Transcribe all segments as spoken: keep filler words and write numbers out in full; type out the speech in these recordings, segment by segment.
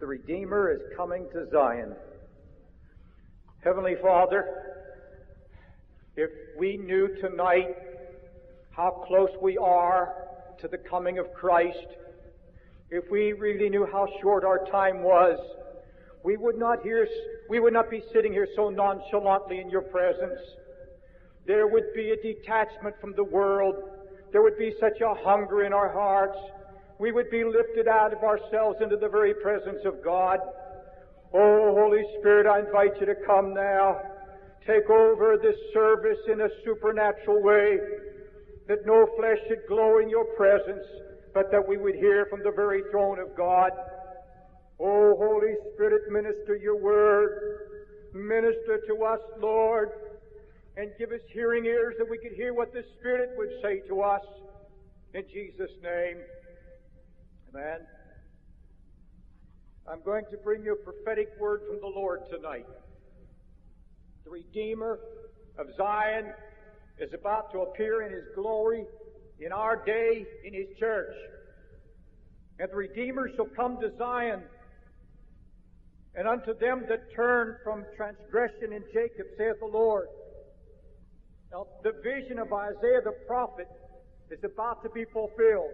The Redeemer is coming to Zion. Heavenly Father, if we knew tonight how close we are to the coming of Christ, if we really knew how short our time was, we would not hear, we would not be sitting here so nonchalantly in your presence. There would be a detachment from the world. There would be such a hunger in our hearts. We would be lifted out of ourselves into the very presence of God. Oh, Holy Spirit, I invite you to come now. Take over this service in a supernatural way, that no flesh should glow in your presence, but that we would hear from the very throne of God. Oh, Holy Spirit, minister your word. Minister to us, Lord, and give us hearing ears that we could hear what the Spirit would say to us. In Jesus' name. Amen. I'm going to bring you a prophetic word from the Lord tonight. The Redeemer of Zion is about to appear in His glory in our day in His church. And the Redeemer shall come to Zion, and unto them that turn from transgression in Jacob, saith the Lord. Now, the vision of Isaiah the prophet is about to be fulfilled.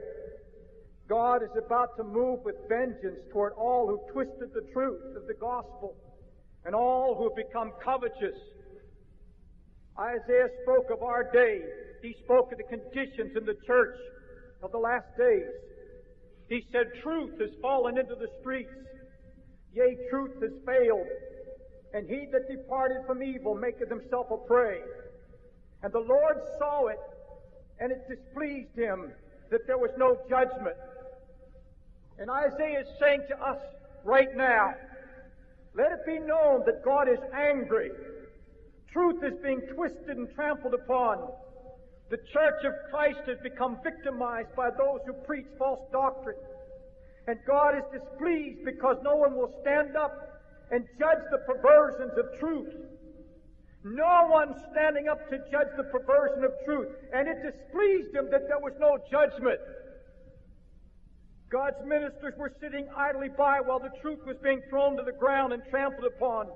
God is about to move with vengeance toward all who twisted the truth of the gospel and all who have become covetous. Isaiah spoke of our day. He spoke of the conditions in the church of the last days. He said, "Truth has fallen into the streets. Yea, truth has failed. And he that departed from evil maketh himself a prey." And the Lord saw it, and it displeased him that there was no judgment. And Isaiah is saying to us right now, let it be known that God is angry. Truth is being twisted and trampled upon. The church of Christ has become victimized by those who preach false doctrine. And God is displeased because no one will stand up and judge the perversions of truth. No one standing up to judge the perversion of truth. And it displeased him that there was no judgment. God's ministers were sitting idly by while the truth was being thrown to the ground and trampled upon.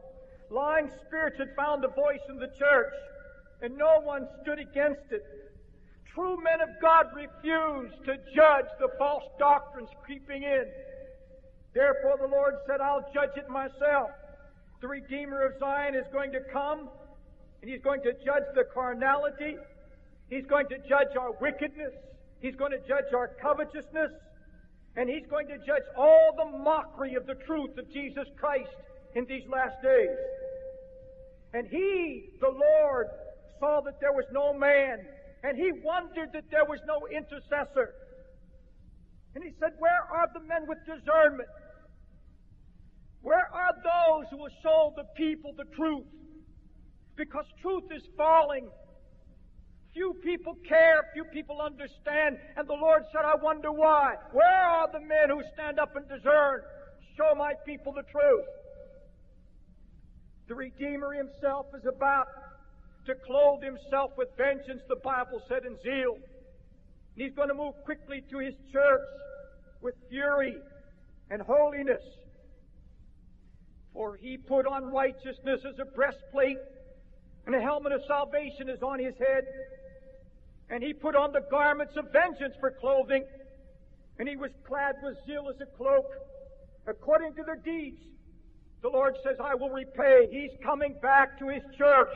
Lying spirits had found a voice in the church, and no one stood against it. True men of God refused to judge the false doctrines creeping in. Therefore the Lord said, "I'll judge it myself." The Redeemer of Zion is going to come, and He's going to judge the carnality. He's going to judge our wickedness. He's going to judge our covetousness. And He's going to judge all the mockery of the truth of Jesus Christ in these last days. And He, the Lord, saw that there was no man, and He wondered that there was no intercessor. And He said, "Where are the men with discernment? Where are those who will show the people the truth?" Because truth is falling. Few people care, few people understand. And the Lord said, "I wonder why. Where are the men who stand up and discern? Show my people the truth." The Redeemer Himself is about to clothe Himself with vengeance, the Bible said, in zeal. And He's going to move quickly to His church with fury and holiness. "For He put on righteousness as a breastplate, and the helmet of salvation is on His head. And He put on the garments of vengeance for clothing, and He was clad with zeal as a cloak. According to their deeds," the Lord says, "I will repay." He's coming back to His church.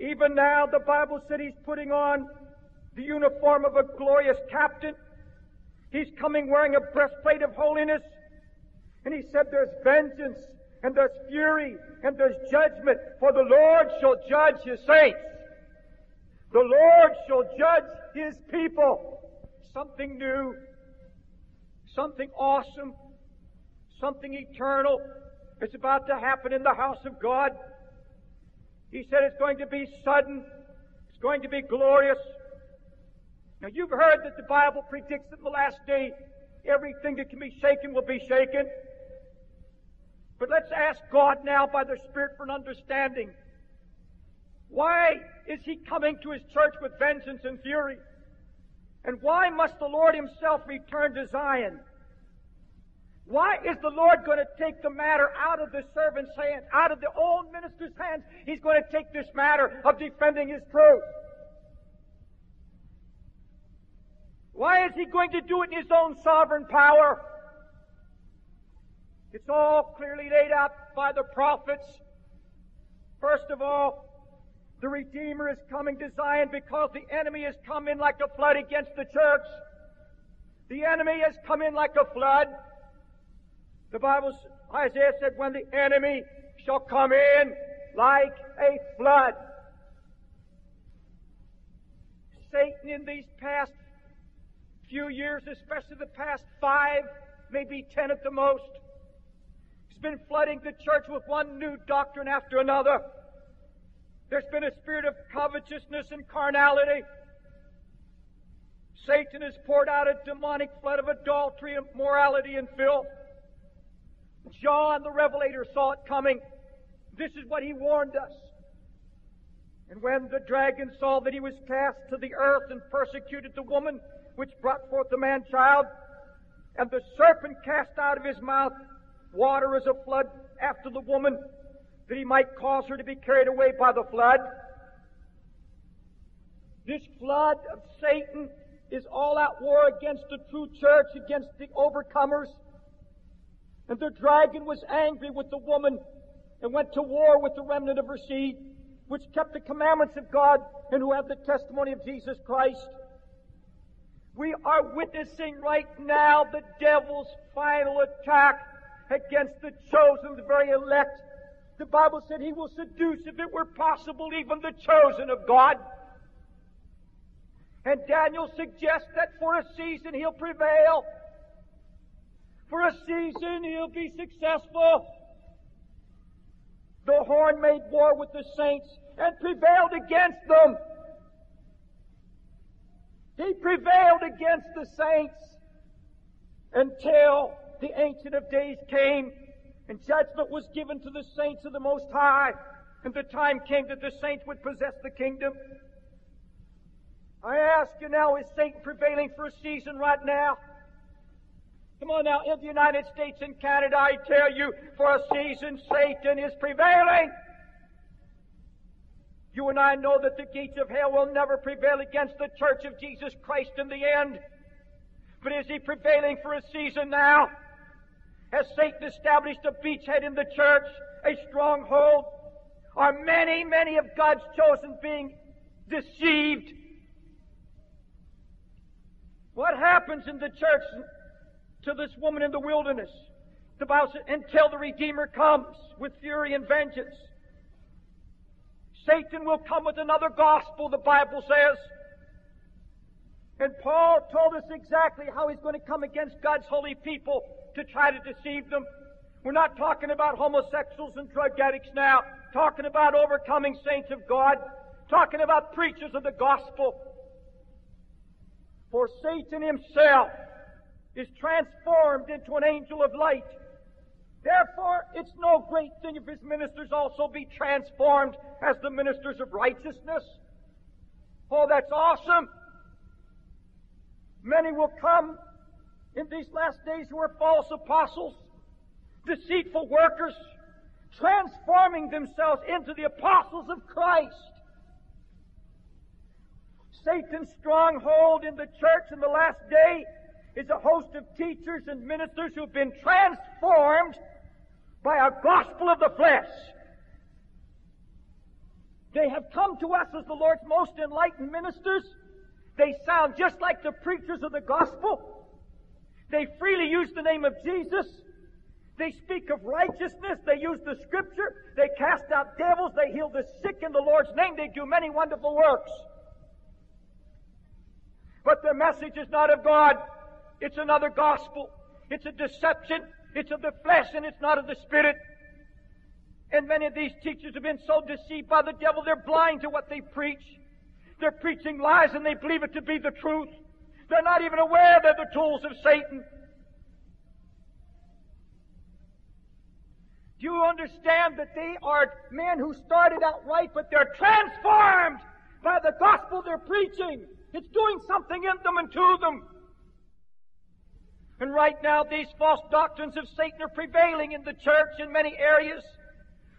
Even now, the Bible said He's putting on the uniform of a glorious captain. He's coming wearing a breastplate of holiness. And He said, "There's vengeance, and there's fury, and there's judgment, for the Lord shall judge His saints." The Lord shall judge His people. Something new, something awesome, something eternal is about to happen in the house of God. He said it's going to be sudden. It's going to be glorious. Now, you've heard that the Bible predicts that in the last day, everything that can be shaken will be shaken. But let's ask God now by the Spirit for an understanding. Why is He coming to His church with vengeance and fury? And why must the Lord Himself return to Zion? Why is the Lord going to take the matter out of the servant's hands, out of the old minister's hands? He's going to take this matter of defending his truth. Why is he going to do it in his own sovereign power? It's all clearly laid out by the prophets. First of all, the Redeemer is coming to Zion because the enemy has come in like a flood against the church. The enemy has come in like a flood. The Bible, Isaiah said, when the enemy shall come in like a flood. Satan in these past few years, especially the past five, maybe ten at the most, has been flooding the church with one new doctrine after another. There's been a spirit of covetousness and carnality. Satan has poured out a demonic flood of adultery, immorality, and filth. John the Revelator saw it coming. This is what he warned us. And when the dragon saw that he was cast to the earth and persecuted the woman, which brought forth the man-child, and the serpent cast out of his mouth water as a flood after the woman, that he might cause her to be carried away by the flood. This flood of Satan is all-out war against the true church, against the overcomers. And the dragon was angry with the woman and went to war with the remnant of her seed, which kept the commandments of God and who have the testimony of Jesus Christ. We are witnessing right now the devil's final attack against the chosen, the very elect. The Bible said he will seduce, if it were possible, even the chosen of God. And Daniel suggests that for a season he'll prevail. For a season he'll be successful. The horn made war with the saints and prevailed against them. He prevailed against the saints until the Ancient of Days came and judgment was given to the saints of the Most High, and the time came that the saints would possess the kingdom. I ask you now, is Satan prevailing for a season right now? Come on now, in the United States and Canada, I tell you, for a season, Satan is prevailing. You and I know that the gates of hell will never prevail against the church of Jesus Christ in the end. But is he prevailing for a season now? Has Satan established a beachhead in the church, a stronghold? Are many, many of God's chosen being deceived? What happens in the church to this woman in the wilderness? The Bible says, until the Redeemer comes with fury and vengeance. Satan will come with another gospel, the Bible says. And Paul told us exactly how he's going to come against God's holy people to try to deceive them. We're not talking about homosexuals and drug addicts now. Talking about overcoming saints of God. Talking about preachers of the gospel. For Satan himself is transformed into an angel of light. Therefore, it's no great thing if his ministers also be transformed as the ministers of righteousness. Oh, that's awesome! Many will come in these last days who are false apostles, deceitful workers, transforming themselves into the apostles of Christ. Satan's stronghold in the church in the last day is a host of teachers and ministers who've been transformed by a gospel of the flesh. They have come to us as the Lord's most enlightened ministers. They sound just like the preachers of the gospel. They freely use the name of Jesus. They speak of righteousness. They use the scripture. They cast out devils. They heal the sick in the Lord's name. They do many wonderful works. But their message is not of God. It's another gospel. It's a deception. It's of the flesh, and it's not of the Spirit. And many of these teachers have been so deceived by the devil, they're blind to what they preach. They're preaching lies and they believe it to be the truth. They're not even aware they're the tools of Satan. Do you understand that they are men who started out right, but they're transformed by the gospel they're preaching? It's doing something in them and to them. And right now these false doctrines of Satan are prevailing in the church in many areas.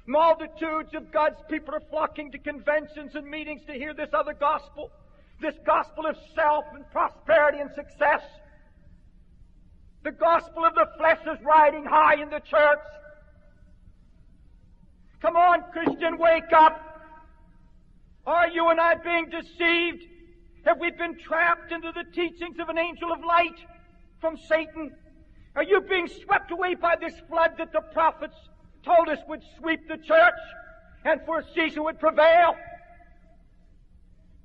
Multitudes of God's people are flocking to conventions and meetings to hear this other gospel, this gospel of self and prosperity and success. The gospel of the flesh is riding high in the church. Come on, Christian, wake up. Are you and I being deceived? Have we been trapped into the teachings of an angel of light from Satan? Are you being swept away by this flood that the prophets told us would sweep the church and for a season would prevail?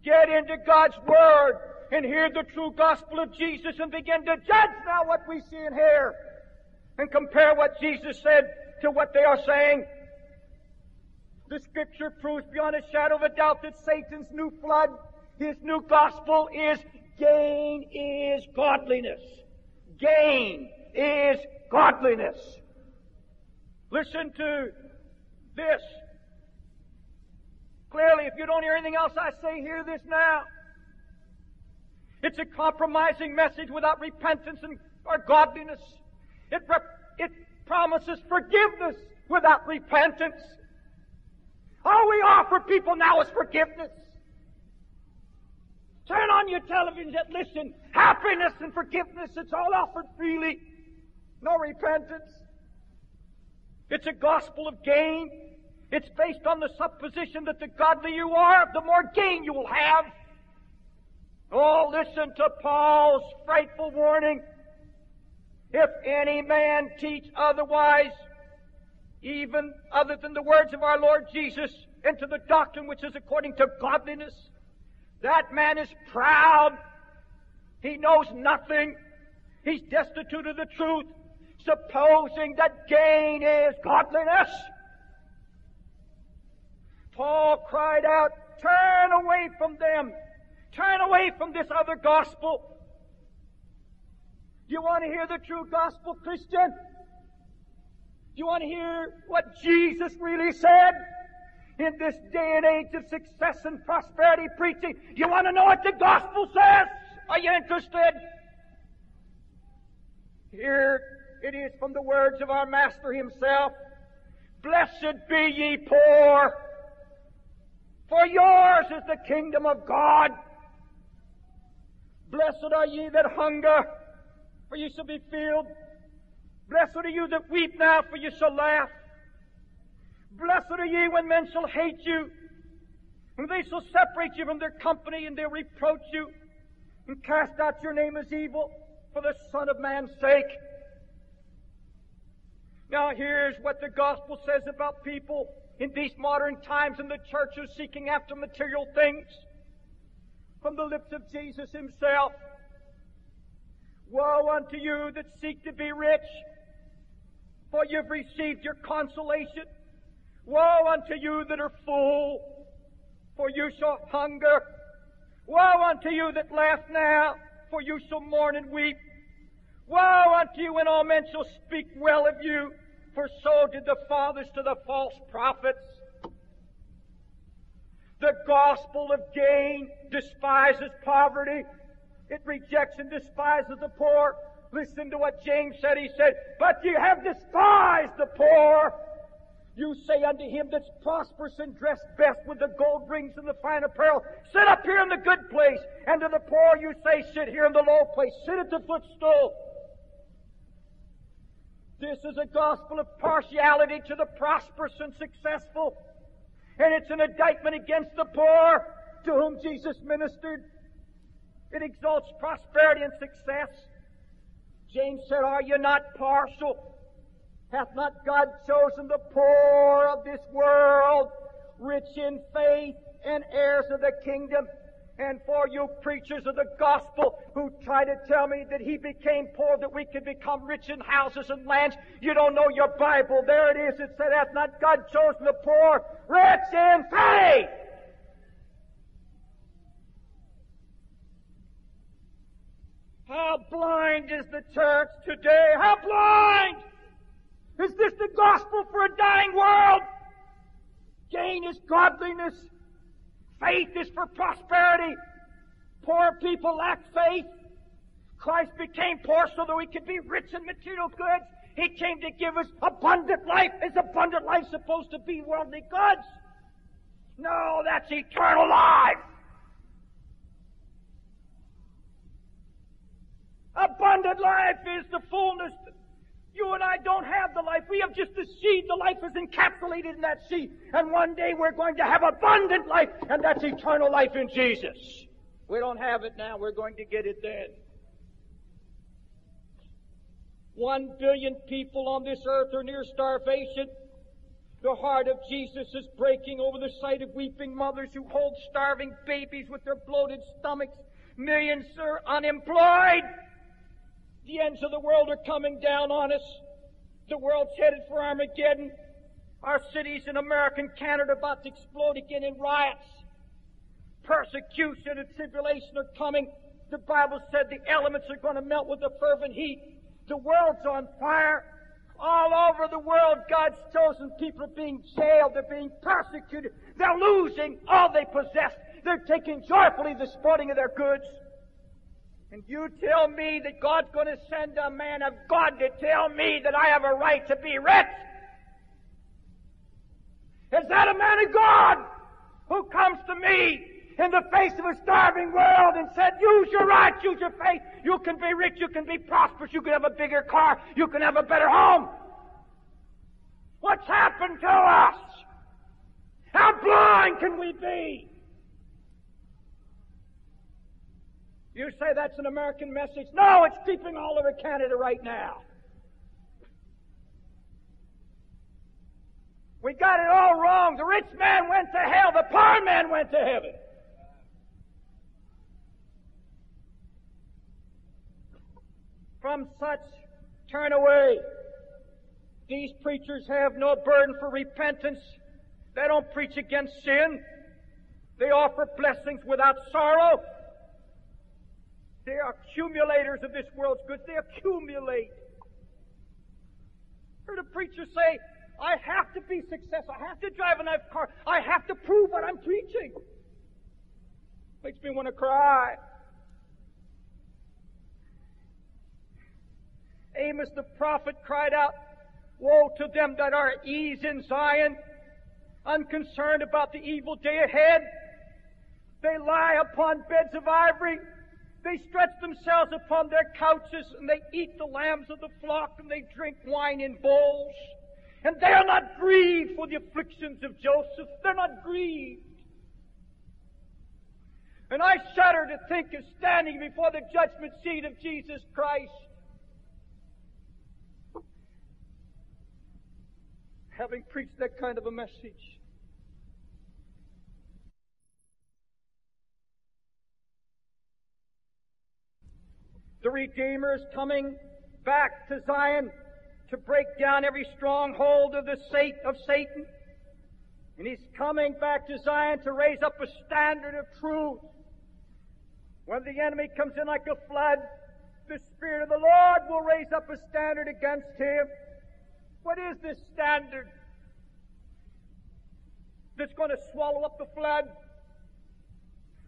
Get into God's Word and hear the true gospel of Jesus and begin to judge now what we see and hear and compare what Jesus said to what they are saying. The Scripture proves beyond a shadow of a doubt that Satan's new flood, his new gospel is gain is godliness. Gain is godliness. Listen to this. Clearly, if you don't hear anything else I say, hear this now. It's a compromising message without repentance and or godliness. It, it promises forgiveness without repentance. All we offer people now is forgiveness. Turn on your television and listen. Happiness and forgiveness, it's all offered freely. No repentance. It's a gospel of gain. It's based on the supposition that the godlier you are, the more gain you will have. Oh, listen to Paul's frightful warning. If any man teach otherwise, even other than the words of our Lord Jesus, into the doctrine which is according to godliness, that man is proud. He knows nothing. He's destitute of the truth, supposing that gain is godliness. Paul cried out, turn away from them. Turn away from this other gospel. Do you want to hear the true gospel, Christian? Do you want to hear what Jesus really said? In this day and age of success and prosperity preaching, you want to know what the gospel says? Are you interested? Here it is from the words of our Master himself. Blessed be ye poor, for yours is the kingdom of God. Blessed are ye that hunger, for ye shall be filled. Blessed are you that weep now, for you shall laugh. Blessed are ye when men shall hate you, and they shall separate you from their company, and they'll reproach you, and cast out your name as evil for the Son of Man's sake. Now here's what the gospel says about people in these modern times and the churches seeking after material things. From the lips of Jesus himself, woe unto you that seek to be rich, for you've received your consolation. Woe unto you that are full, for you shall hunger. Woe unto you that laugh now, for you shall mourn and weep. Woe unto you when all men shall speak well of you, for so did the fathers to the false prophets. The gospel of gain despises poverty. It rejects and despises the poor. Listen to what James said. He said, but you have despised the poor. You say unto him that's prosperous and dressed best with the gold rings and the fine apparel, sit up here in the good place. And to the poor you say, sit here in the low place. Sit at the footstool. This is a gospel of partiality to the prosperous and successful. And it's an indictment against the poor to whom Jesus ministered. It exalts prosperity and success. James said, are you not partial? Hath not God chosen the poor of this world, rich in faith and heirs of the kingdom? And for you preachers of the gospel who try to tell me that he became poor, that we could become rich in houses and lands, you don't know your Bible. There it is. It said, hath not God chosen the poor, rich in faith? How blind is the church today? How blind! Is this the gospel for a dying world? Gain is godliness. Faith is for prosperity. Poor people lack faith. Christ became poor so that we could be rich in material goods. He came to give us abundant life. Is abundant life supposed to be worldly goods? No, that's eternal life. Abundant life is the fullness. You and I don't have the life. We have just the seed. The life is encapsulated in that seed. And one day we're going to have abundant life, and that's eternal life in Jesus. We don't have it now. We're going to get it then. One billion people on this earth are near starvation. The heart of Jesus is breaking over the sight of weeping mothers who hold starving babies with their bloated stomachs. Millions are unemployed. The ends of the world are coming down on us. The world's headed for Armageddon. Our cities in America and Canada are about to explode again in riots. Persecution and tribulation are coming. The Bible said the elements are going to melt with a fervent heat. The world's on fire. All over the world, God's chosen people are being jailed. They're being persecuted. They're losing all they possess. They're taking joyfully the spoiling of their goods. And you tell me that God's going to send a man of God to tell me that I have a right to be rich? Is that a man of God who comes to me in the face of a starving world and said, use your rights, use your faith. You can be rich, you can be prosperous, you can have a bigger car, you can have a better home. What's happened to us? How blind can we be? You say that's an American message. No, it's creeping all over Canada right now. We got it all wrong. The rich man went to hell. The poor man went to heaven. From such, turn away. These preachers have no burden for repentance. They don't preach against sin. They offer blessings without sorrow. They are accumulators of this world's goods. They accumulate. I heard a preacher say, I have to be successful. I have to drive a nice car. I have to prove what I'm preaching. Makes me want to cry. Amos the prophet cried out, woe to them that are at ease in Zion, unconcerned about the evil day ahead. They lie upon beds of ivory. They stretch themselves upon their couches, and they eat the lambs of the flock, and they drink wine in bowls. And they are not grieved for the afflictions of Joseph. They're not grieved. And I shudder to think of standing before the judgment seat of Jesus Christ, having preached that kind of a message. The Redeemer is coming back to Zion to break down every stronghold of the sate of Satan. And he's coming back to Zion to raise up a standard of truth. When the enemy comes in like a flood, the Spirit of the Lord will raise up a standard against him. What is this standard that's going to swallow up the flood?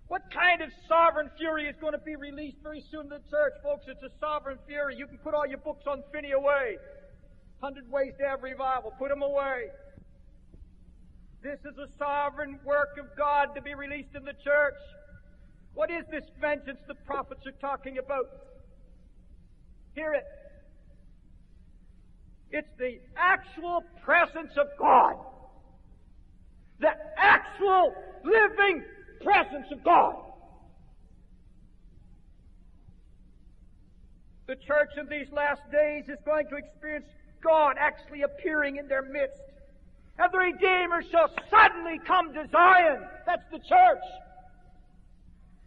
What kind of sovereign fury is going to be released very soon to the church, folks? It's a sovereign fury. You can put all your books on Finney away. Hundred Ways to Have Revival. Put them away. This is a sovereign work of God to be released in the church. What is this vengeance the prophets are talking about? Hear it. It's the actual presence of God. The actual living presence of God. The church in these last days is going to experience God actually appearing in their midst. And the Redeemer shall suddenly come to Zion. That's the church.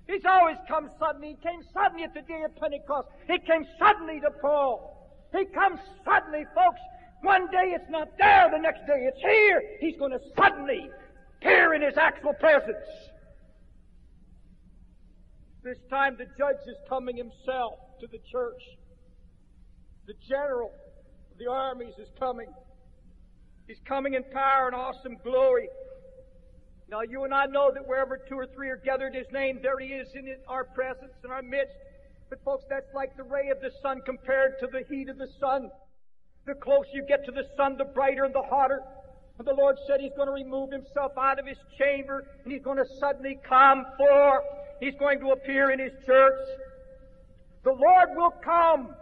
He's always come suddenly. He came suddenly at the day of Pentecost. He came suddenly to Paul. He comes suddenly, folks. One day it's not there, the next day it's here. He's going to suddenly appear in his actual presence. This time the judge is coming himself to the church. The general of the armies is coming. He's coming in power and awesome glory. Now you and I know that wherever two or three are gathered in his name, there he is in our presence, in our midst. But folks, that's like the ray of the sun compared to the heat of the sun. The closer you get to the sun, the brighter and the hotter. And the Lord said He's going to remove Himself out of His chamber, and He's going to suddenly come forth. He's going to appear in His church. The Lord will come,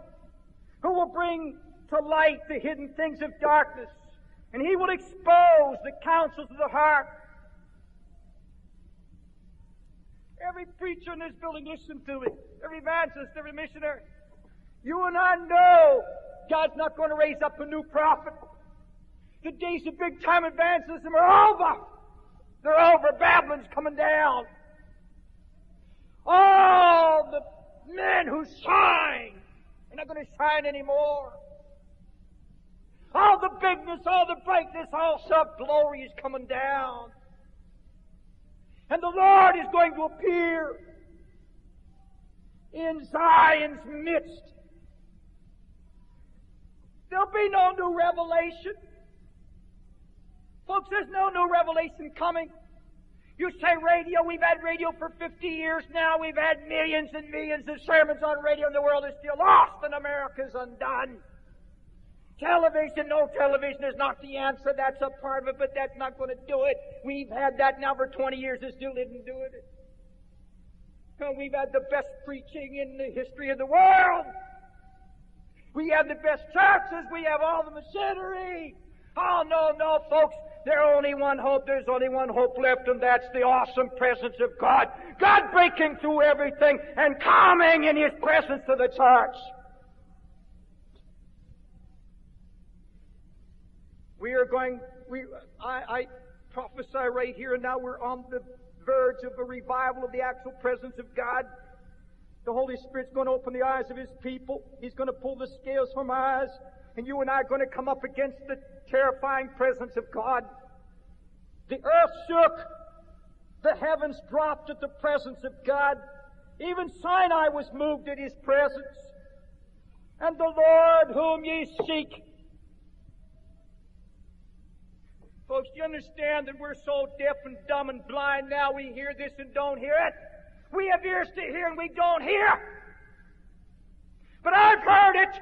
who will bring to light the hidden things of darkness, and He will expose the counsels of the heart. Every preacher in this building, listen to me. Every evangelist, every missionary. You and I know God's not going to raise up a new prophet. The days of big-time evangelism are over. They're over. Babylon's coming down. All the men who shine are not going to shine anymore. All the bigness, all the brightness, all self-glory is coming down. And the Lord is going to appear in Zion's midst. There'll be no new revelation. Folks, there's no new revelation coming. You say radio, we've had radio for fifty years now. We've had millions and millions of sermons on radio, and the world is still lost, and America's undone. Television, no television is not the answer. That's a part of it, but that's not going to do it. We've had that now for twenty years. It still isn't doing it. And we've had the best preaching in the history of the world. We have the best churches. We have all the machinery. Oh, no, no, folks. There's only one hope. There's only one hope left, and that's the awesome presence of God. God breaking through everything and coming in His presence to the church. We are going, we, I, I prophesy right here and now we're on the verge of a revival of the actual presence of God. The Holy Spirit's going to open the eyes of His people. He's going to pull the scales from our eyes. And you and I are going to come up against the terrifying presence of God. The earth shook. The heavens dropped at the presence of God. Even Sinai was moved at His presence. And the Lord whom ye seek. Folks, do you understand that we're so deaf and dumb and blind now we hear this and don't hear it? We have ears to hear and we don't hear. But I've heard it,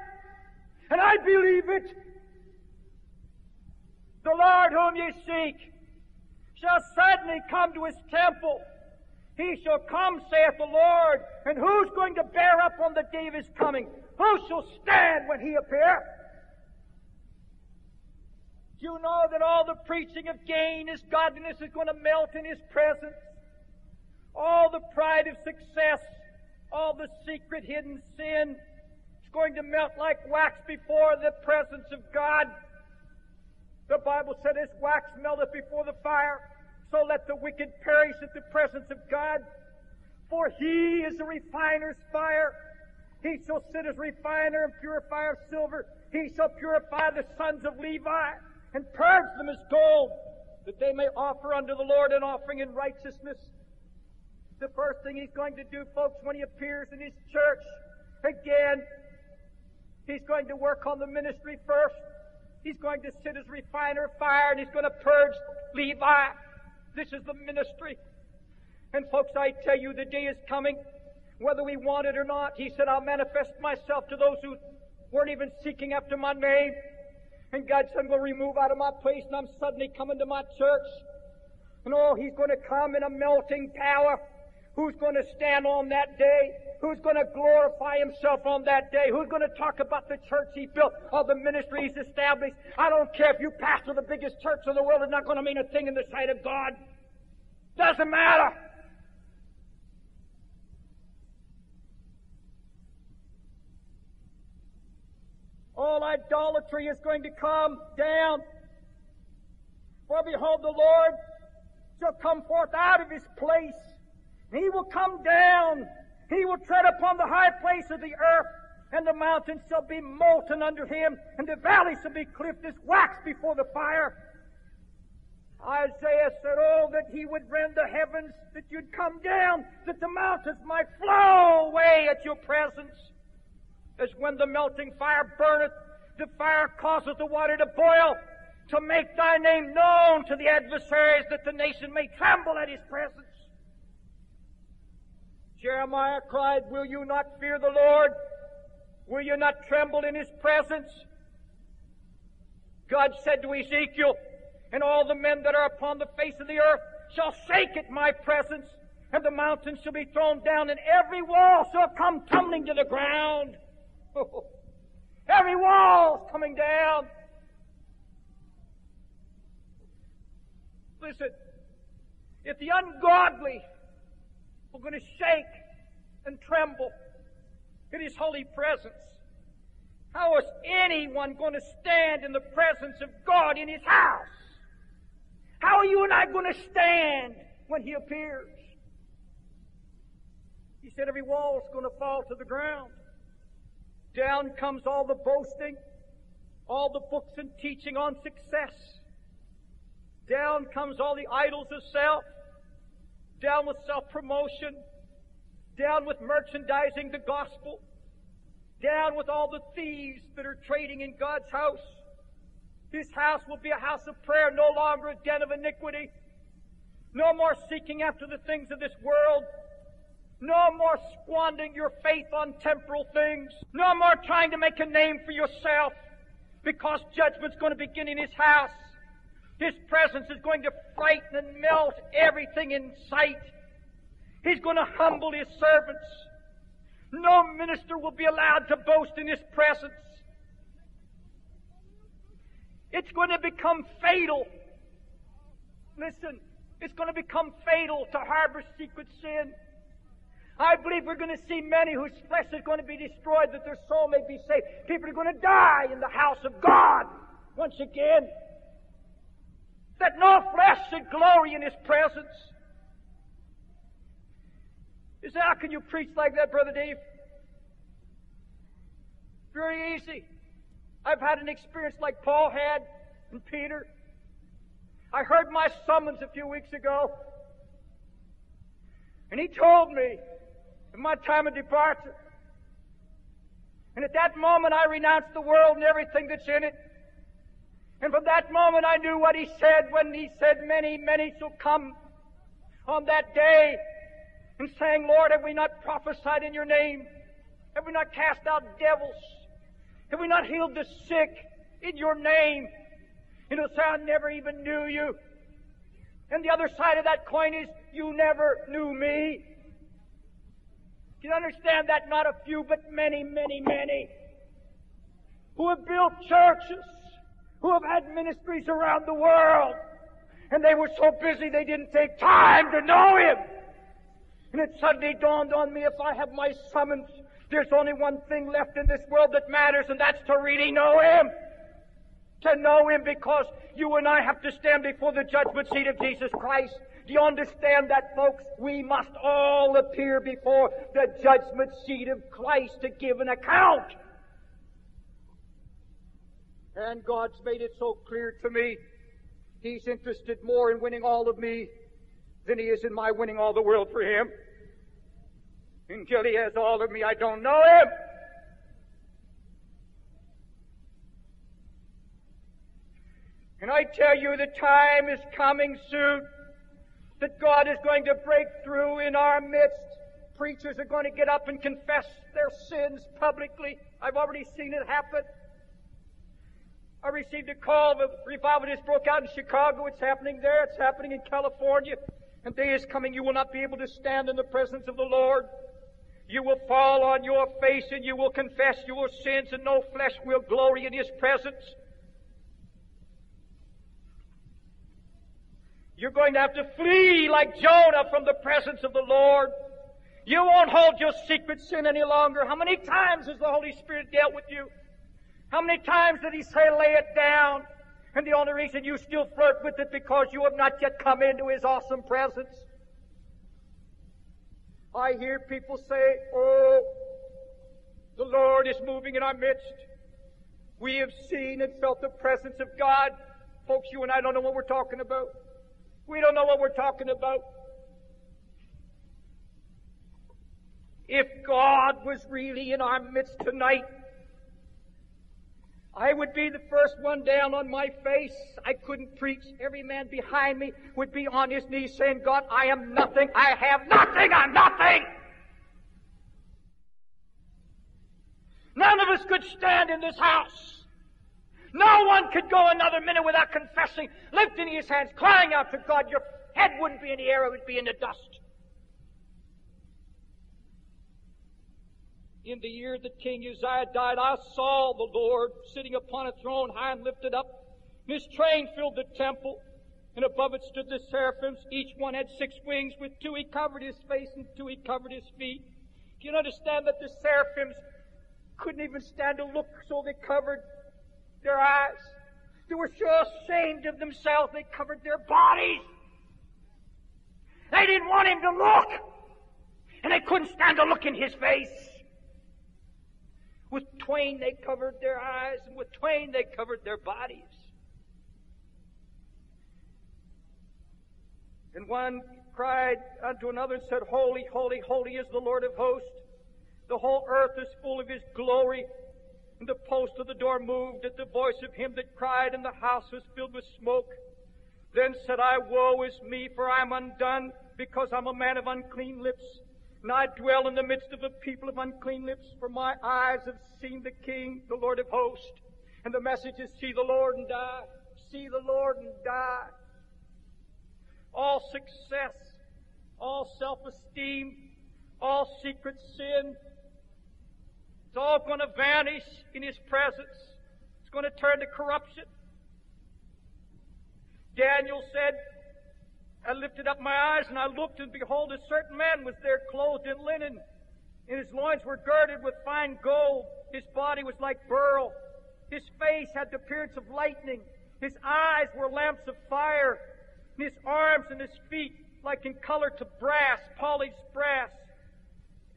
and I believe it. The Lord whom ye seek shall suddenly come to His temple. He shall come, saith the Lord. And who's going to bear up on the day of His coming? Who shall stand when He appear? Do you know that all the preaching of gain, His godliness is going to melt in His presence? All the pride of success, all the secret hidden sin, it's going to melt like wax before the presence of God. The Bible said, as wax melteth before the fire, so let the wicked perish at the presence of God. For He is the refiner's fire. He shall sit as refiner and purifier of silver. He shall purify the sons of Levi, and purge them as gold, that they may offer unto the Lord an offering in righteousness. The first thing He's going to do, folks, when He appears in His church, again, He's going to work on the ministry first. He's going to sit as refiner of fire, and He's going to purge Levi. This is the ministry. And folks, I tell you, the day is coming, whether we want it or not. He said, I'll manifest myself to those who weren't even seeking after my name. And God said, I'm going to remove out of my place, and I'm suddenly coming to my church. And oh, He's going to come in a melting power. Who's going to stand on that day? Who's going to glorify Himself on that day? Who's going to talk about the church He built, all the ministry He's established? I don't care if you pastor the biggest church in the world. It's not going to mean a thing in the sight of God. Doesn't matter. All idolatry is going to come down. For behold, the Lord shall come forth out of His place. And He will come down. He will tread upon the high place of the earth. And the mountains shall be molten under Him. And the valleys shall be cleft as wax before the fire. Isaiah said, oh, that He would rend the heavens, that You'd come down, that the mountains might flow away at Your presence. As when the melting fire burneth, the fire causeth the water to boil, to make Thy name known to the adversaries, that the nation may tremble at His presence. Jeremiah cried, will you not fear the Lord? Will you not tremble in his presence? God said to Ezekiel, and all the men that are upon the face of the earth shall shake at my presence, and the mountains shall be thrown down, and every wall shall come tumbling to the ground. Every wall is coming down. Listen, if the ungodly are going to shake and tremble in his holy presence, how is anyone going to stand in the presence of God in his house? How are you and I going to stand when he appears? He said every wall is going to fall to the ground. Down comes all the boasting, all the books and teaching on success. Down comes all the idols of self. Down with self-promotion. Down with merchandising the gospel. Down with all the thieves that are trading in God's house. His house will be a house of prayer, no longer a den of iniquity. No more seeking after the things of this world. No more squandering your faith on temporal things. No more trying to make a name for yourself, because judgment's going to begin in his house. His presence is going to frighten and melt everything in sight. He's going to humble his servants. No minister will be allowed to boast in his presence. It's going to become fatal. Listen, it's going to become fatal to harbor secret sin. I believe we're going to see many whose flesh is going to be destroyed that their soul may be saved. People are going to die in the house of God once again. That no flesh should glory in his presence. You say, how can you preach like that, Brother Dave? Very easy. I've had an experience like Paul had and Peter. I heard my summons a few weeks ago, and he told me of my time of departure. And at that moment, I renounced the world and everything that's in it. And from that moment, I knew what he said when he said, many, many shall come on that day and saying, Lord, have we not prophesied in your name? Have we not cast out devils? Have we not healed the sick in your name? And he'll say, I never even knew you. And the other side of that coin is, you never knew me. You can understand that not a few, but many, many, many who have built churches, who have had ministries around the world, and they were so busy they didn't take time to know him. And it suddenly dawned on me, if I have my summons, there's only one thing left in this world that matters, and that's to really know him. To know him, because you and I have to stand before the judgment seat of Jesus Christ. Do you understand that, folks? We must all appear before the judgment seat of Christ to give an account. And God's made it so clear to me, he's interested more in winning all of me than he is in my winning all the world for him. Until he has all of me, I don't know him. And I tell you, the time is coming soon that God is going to break through in our midst. Preachers are going to get up and confess their sins publicly. I've already seen it happen. I received a call of a revival just broke out in Chicago. It's happening there. It's happening in California. And day is coming, you will not be able to stand in the presence of the Lord. You will fall on your face and you will confess your sins, and no flesh will glory in his presence. You're going to have to flee like Jonah from the presence of the Lord. You won't hold your secret sin any longer. How many times has the Holy Spirit dealt with you? How many times did he say, lay it down? And the only reason you still flirt with it, because you have not yet come into his awesome presence. I hear people say, oh, the Lord is moving in our midst. We have seen and felt the presence of God. Folks, you and I don't know what we're talking about. We don't know what we're talking about. If God was really in our midst tonight, I would be the first one down on my face. I couldn't preach. Every man behind me would be on his knees saying, God, I am nothing. I have nothing. I'm nothing. None of us could stand in this house. No one could go another minute without confessing, lifting his hands, crying out to God. Your head wouldn't be in the air, it would be in the dust. In the year that King Uzziah died, I saw the Lord sitting upon a throne high and lifted up. His train filled the temple, and above it stood the seraphims. Each one had six wings. With two he covered his face, and two he covered his feet. Can you understand that the seraphims couldn't even stand to look, so they covered their eyes? They were so ashamed of themselves, they covered their bodies. They didn't want him to look, and they couldn't stand to look in his face. With twain they covered their eyes, and with twain they covered their bodies. And one cried unto another and said, Holy, holy, holy is the Lord of hosts. The whole earth is full of his glory. And the post of the door moved at the voice of him that cried, and the house was filled with smoke. Then said I, Woe is me, for I am undone, because I am a man of unclean lips. And I dwell in the midst of a people of unclean lips, for my eyes have seen the King, the Lord of hosts. And the message is, see the Lord and die. See the Lord and die. All success, all self-esteem, all secret sin, it's all going to vanish in his presence. It's going to turn to corruption. Daniel said, I lifted up my eyes, and I looked, and behold, a certain man was there clothed in linen, and his loins were girded with fine gold. His body was like beryl. His face had the appearance of lightning. His eyes were lamps of fire, and his arms and his feet like in color to brass, polished brass.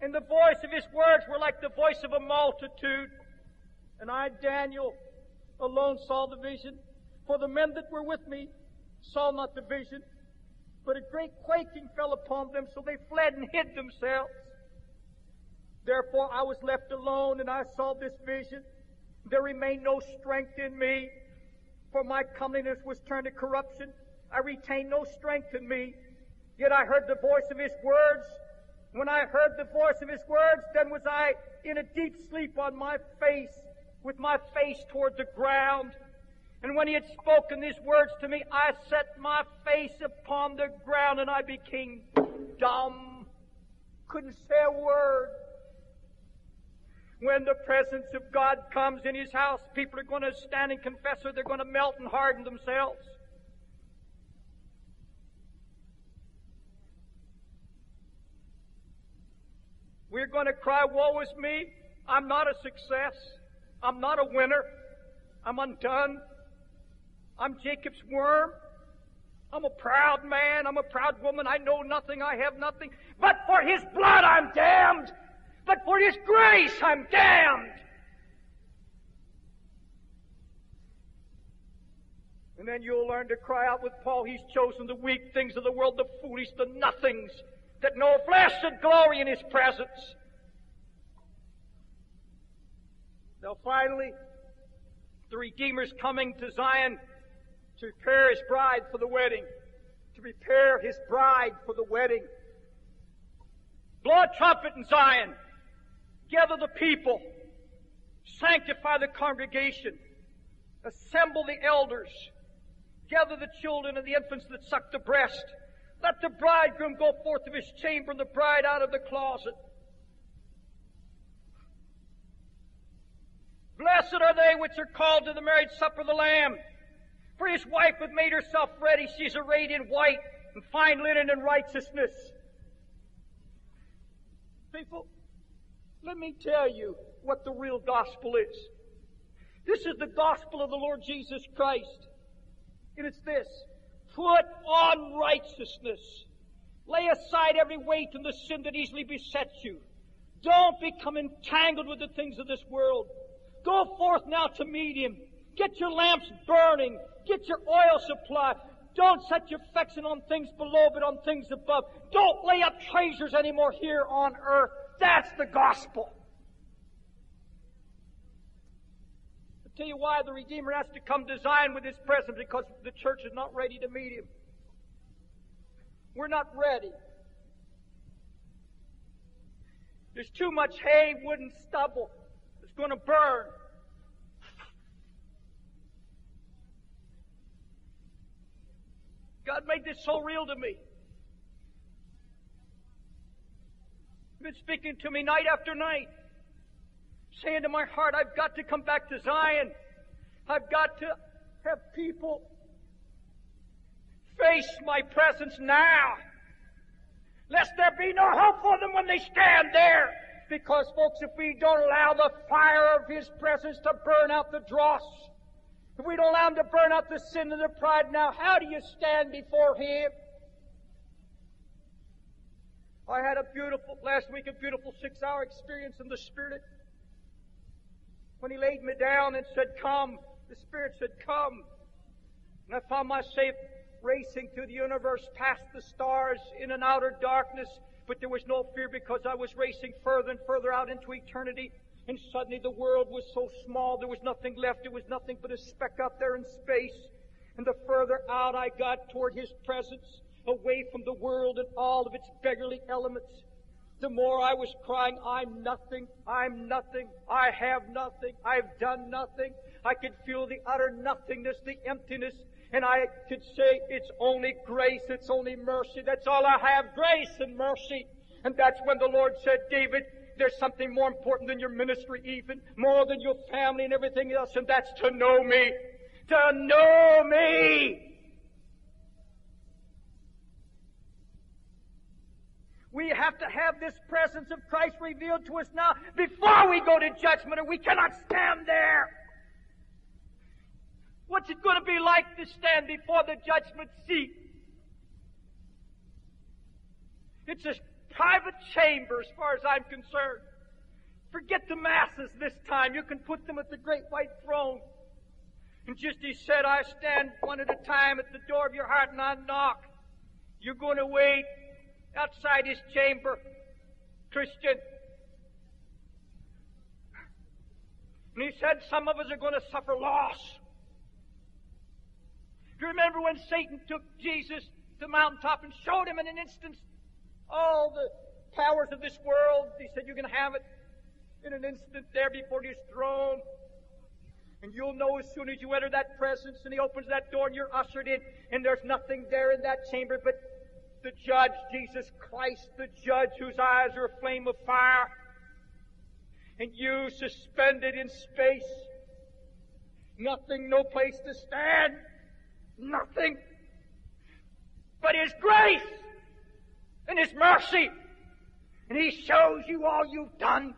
And the voice of his words were like the voice of a multitude. And I, Daniel, alone saw the vision. For the men that were with me saw not the vision, but a great quaking fell upon them, so they fled and hid themselves. Therefore I was left alone, and I saw this vision. There remained no strength in me, for my comeliness was turned to corruption. I retained no strength in me. Yet I heard the voice of his words. When I heard the voice of his words, then was I in a deep sleep on my face, with my face toward the ground. And when he had spoken these words to me, I set my face upon the ground, and I became dumb. Couldn't say a word. When the presence of God comes in his house, people are going to stand and confess, or they're going to melt and harden themselves. We're going to cry, woe is me. I'm not a success. I'm not a winner. I'm undone. I'm Jacob's worm. I'm a proud man. I'm a proud woman. I know nothing. I have nothing. But for his blood, I'm damned. But for his grace, I'm damned. And then you'll learn to cry out with Paul. He's chosen the weak things of the world, the foolish, the nothings, that no flesh should glory in his presence. Now finally, the Redeemer's coming to Zion to prepare his bride for the wedding. To prepare his bride for the wedding. Blow a trumpet in Zion. Gather the people. Sanctify the congregation. Assemble the elders. Gather the children and the infants that suck the breast. Let the bridegroom go forth of his chamber and the bride out of the closet. Blessed are they which are called to the marriage supper of the Lamb. For his wife hath made herself ready. She is arrayed in white and fine linen and righteousness. People, let me tell you what the real gospel is. This is the gospel of the Lord Jesus Christ. And it's this. Put on righteousness. Lay aside every weight and the sin that easily besets you. Don't become entangled with the things of this world. Go forth now to meet him. Get your lamps burning. Get your oil supply. Don't set your affection on things below, but on things above. Don't lay up treasures anymore here on earth. That's the gospel. Tell you why the Redeemer has to come to Zion with his presence, because the church is not ready to meet him. We're not ready. There's too much hay, wood, and stubble. There's going to burn. God made this so real to me. He's been speaking to me night after night, saying to my heart, I've got to come back to Zion. I've got to have people face my presence now, lest there be no hope for them when they stand there. Because, folks, if we don't allow the fire of His presence to burn out the dross, if we don't allow Him to burn out the sin and the pride now, how do you stand before Him? I had a beautiful, last week, a beautiful six-hour experience in the Spirit. When He laid me down and said, come, the Spirit said, come. And I found myself racing through the universe, past the stars, in an outer darkness. But there was no fear because I was racing further and further out into eternity. And suddenly the world was so small, there was nothing left. It was nothing but a speck out there in space. And the further out I got toward His presence, away from the world and all of its beggarly elements, the more I was crying, I'm nothing, I'm nothing, I have nothing, I've done nothing. I could feel the utter nothingness, the emptiness. And I could say, it's only grace, it's only mercy. That's all I have, grace and mercy. And that's when the Lord said, David, there's something more important than your ministry even, more than your family and everything else, and that's to know me. To know me. We have to have this presence of Christ revealed to us now before we go to judgment, or we cannot stand there. What's it going to be like to stand before the judgment seat? It's a private chamber as far as I'm concerned. Forget the masses this time. You can put them at the great white throne. And just He said, I stand one at a time at the door of your heart and I knock. You're going to wait outside His chamber, Christian. And He said, some of us are going to suffer loss. Do you remember when Satan took Jesus to the mountaintop and showed Him in an instant all the powers of this world? He said, you can have it in an instant there before His throne. And you'll know as soon as you enter that presence, and He opens that door and you're ushered in, and there's nothing there in that chamber but the judge, Jesus Christ, the judge whose eyes are a flame of fire, and you suspended in space. Nothing, no place to stand. Nothing but His grace and His mercy. And He shows you all you've done.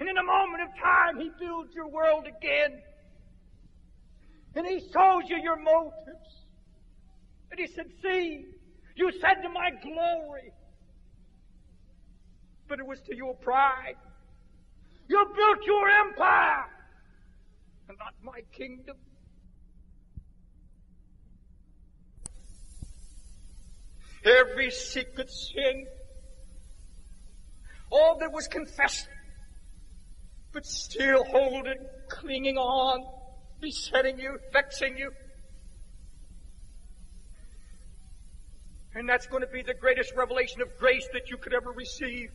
And in a moment of time, He builds your world again. And He shows you your motives. And He said, see, you said to my glory, but it was to your pride. You built your empire and not my kingdom. Every secret sin, all that was confessed, but still holding, clinging on, besetting you, vexing you. And that's going to be the greatest revelation of grace that you could ever receive.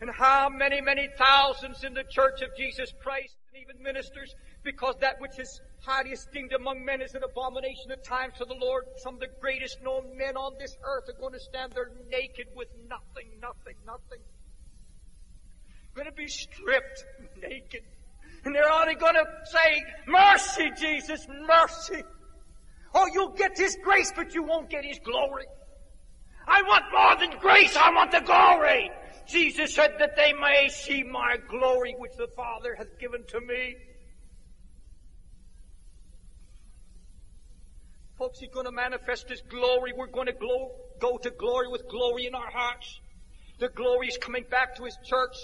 And how many, many thousands in the Church of Jesus Christ, and even ministers, because that which is highly esteemed among men is an abomination at times to the Lord. Some of the greatest known men on this earth are going to stand there naked with nothing, nothing, nothing. Going to be stripped naked. And they're only going to say, mercy, Jesus, mercy. Oh, you'll get His grace, but you won't get His glory. I want more than grace. I want the glory. Jesus said that they may see my glory, which the Father hath given to me. Folks, He's going to manifest His glory. We're going to glo- go to glory with glory in our hearts. The glory is coming back to His church.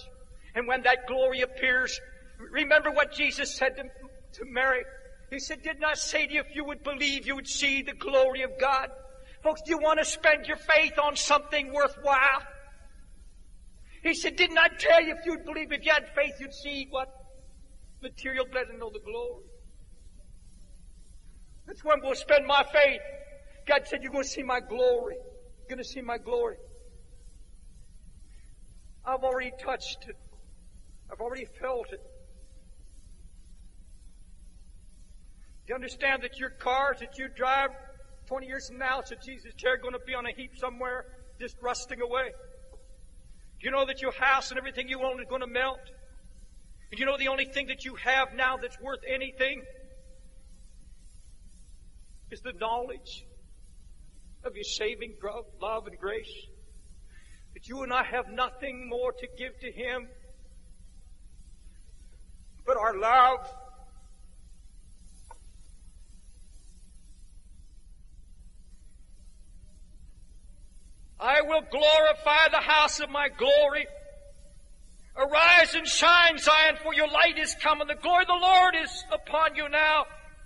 And when that glory appears, remember what Jesus said to, to Mary. He said, didn't I say to you, if you would believe, you would see the glory of God? Folks, do you want to spend your faith on something worthwhile? He said, didn't I tell you, if you'd believe, if you had faith, you'd see what? Material blessing, know the glory. That's where I'm going to spend my faith. God said, you're going to see my glory. You're going to see my glory. I've already touched it. I've already felt it. Do you understand that your cars that you drive twenty years from now, it's a Jesus chair going to be on a heap somewhere, just rusting away? Do you know that your house and everything you own is going to melt? And you know the only thing that you have now that's worth anything is the knowledge of your saving love and grace. That you and I have nothing more to give to Him but our love. I will glorify the house of my glory. Arise and shine, Zion, for your light is come, and the glory of the Lord is upon you now,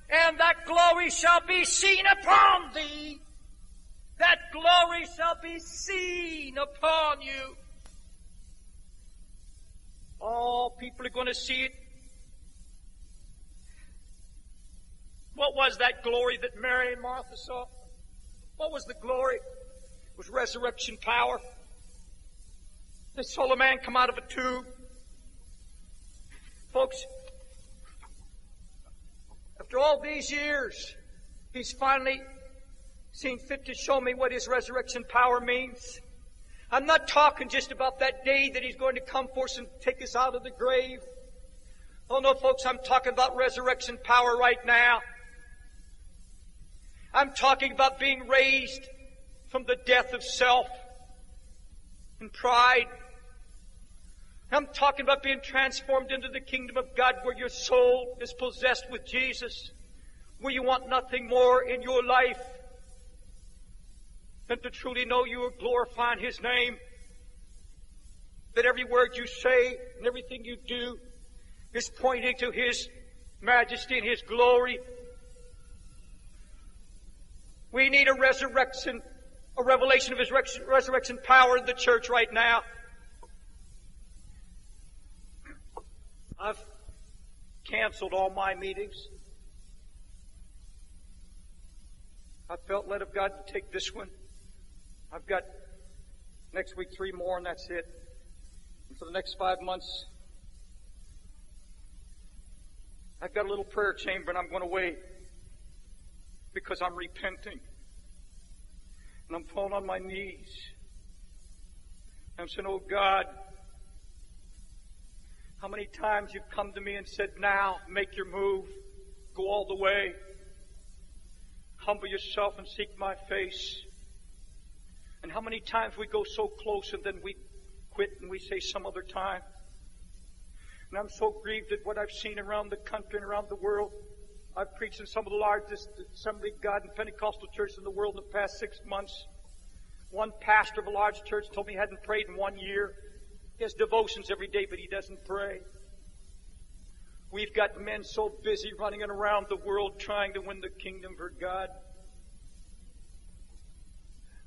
and that glory shall be seen upon thee. That glory shall be seen upon you. All people are going to see it. What was that glory that Mary and Martha saw? What was the glory? It was resurrection power. They saw a man come out of a tomb. Folks, after all these years, He's finally seen fit to show me what His resurrection power means. I'm not talking just about that day that He's going to come for us and take us out of the grave. Oh no, folks, I'm talking about resurrection power right now. I'm talking about being raised from the death of self and pride. I'm talking about being transformed into the kingdom of God, where your soul is possessed with Jesus, where you want nothing more in your life than to truly know you are glorifying His name, that every word you say and everything you do is pointing to His majesty and His glory. We need a resurrection, a revelation of His resurrection power in the church right now. I've canceled all my meetings. I felt led of God to take this one. I've got next week three more, and that's it. And for the next five months, I've got a little prayer chamber, and I'm going away because I'm repenting. And I'm falling on my knees. And I'm saying, oh God, how many times you've come to me and said, now, make your move. Go all the way. Humble yourself and seek my face. And how many times we go so close and then we quit and we say some other time. And I'm so grieved at what I've seen around the country and around the world. I've preached in some of the largest Assembly of God and Pentecostal churches in the world in the past six months. One pastor of a large church told me he hadn't prayed in one year. He has devotions every day, but he doesn't pray. We've got men so busy running around the world trying to win the kingdom for God.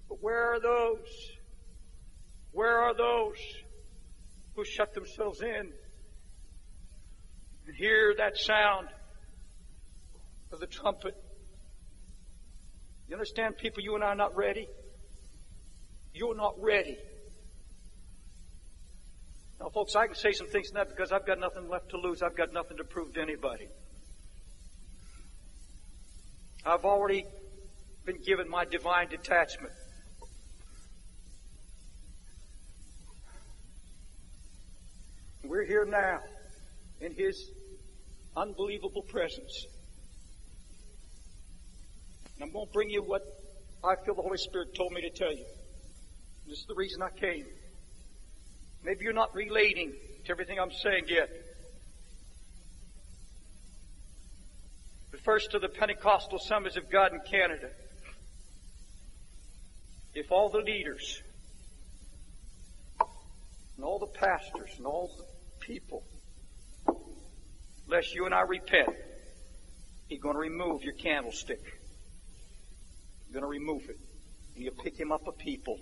But where are those? Where are those who shut themselves in and hear that sound of the trumpet? You understand, people, you and I are not ready. You're not ready. Now, folks, I can say some things now because I've got nothing left to lose. I've got nothing to prove to anybody. I've already been given my divine detachment. We're here now in His unbelievable presence. And I'm going to bring you what I feel the Holy Spirit told me to tell you. This is the reason I came. Maybe you're not relating to everything I'm saying yet. But first, to the Pentecostal Assemblies of God in Canada. If all the leaders and all the pastors and all the people, unless you and I repent, He's going to remove your candlestick. He's going to remove it. And you'll pick him up a people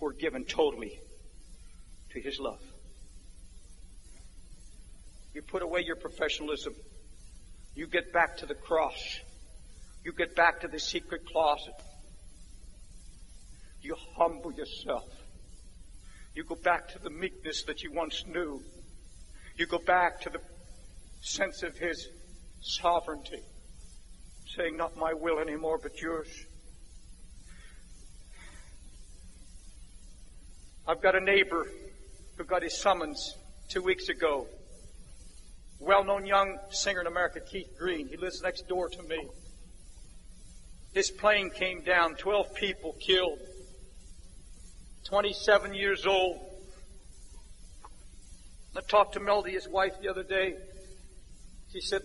who are given totally to His love. You put away your professionalism. You get back to the cross. You get back to the secret closet. You humble yourself. You go back to the meekness that you once knew. You go back to the sense of his sovereignty, saying, not my will anymore, but yours. I've got a neighbor who got his summons two weeks ago. Well-known young singer in America, Keith Green. He lives next door to me. His plane came down, twelve people killed, twenty-seven years old. I talked to Melody, his wife, the other day. She said,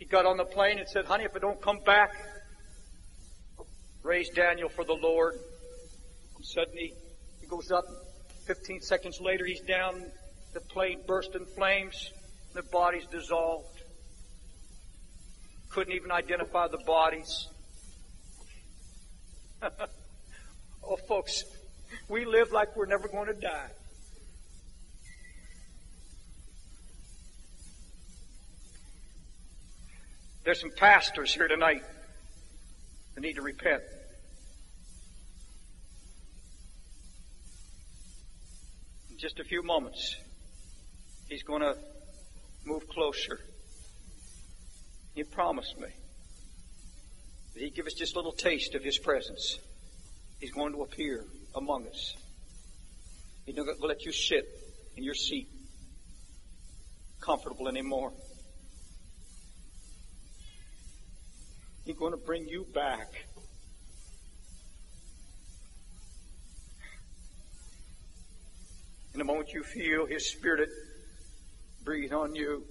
he got on the plane and said, honey, if I don't come back, raise Daniel for the Lord. And suddenly he goes up. Fifteen seconds later, he's down. The plane burst in flames. The bodies dissolved. Couldn't even identify the bodies. Oh, folks, we live like we're never going to die. There's some pastors here tonight that need to repent. In just a few moments, he's going to move closer. He promised me that he'd give us just a little taste of his presence. He's going to appear among us. He's not going to let you sit in your seat comfortable anymore. He's going to bring you back. In the moment you feel his Spirit breathe on you,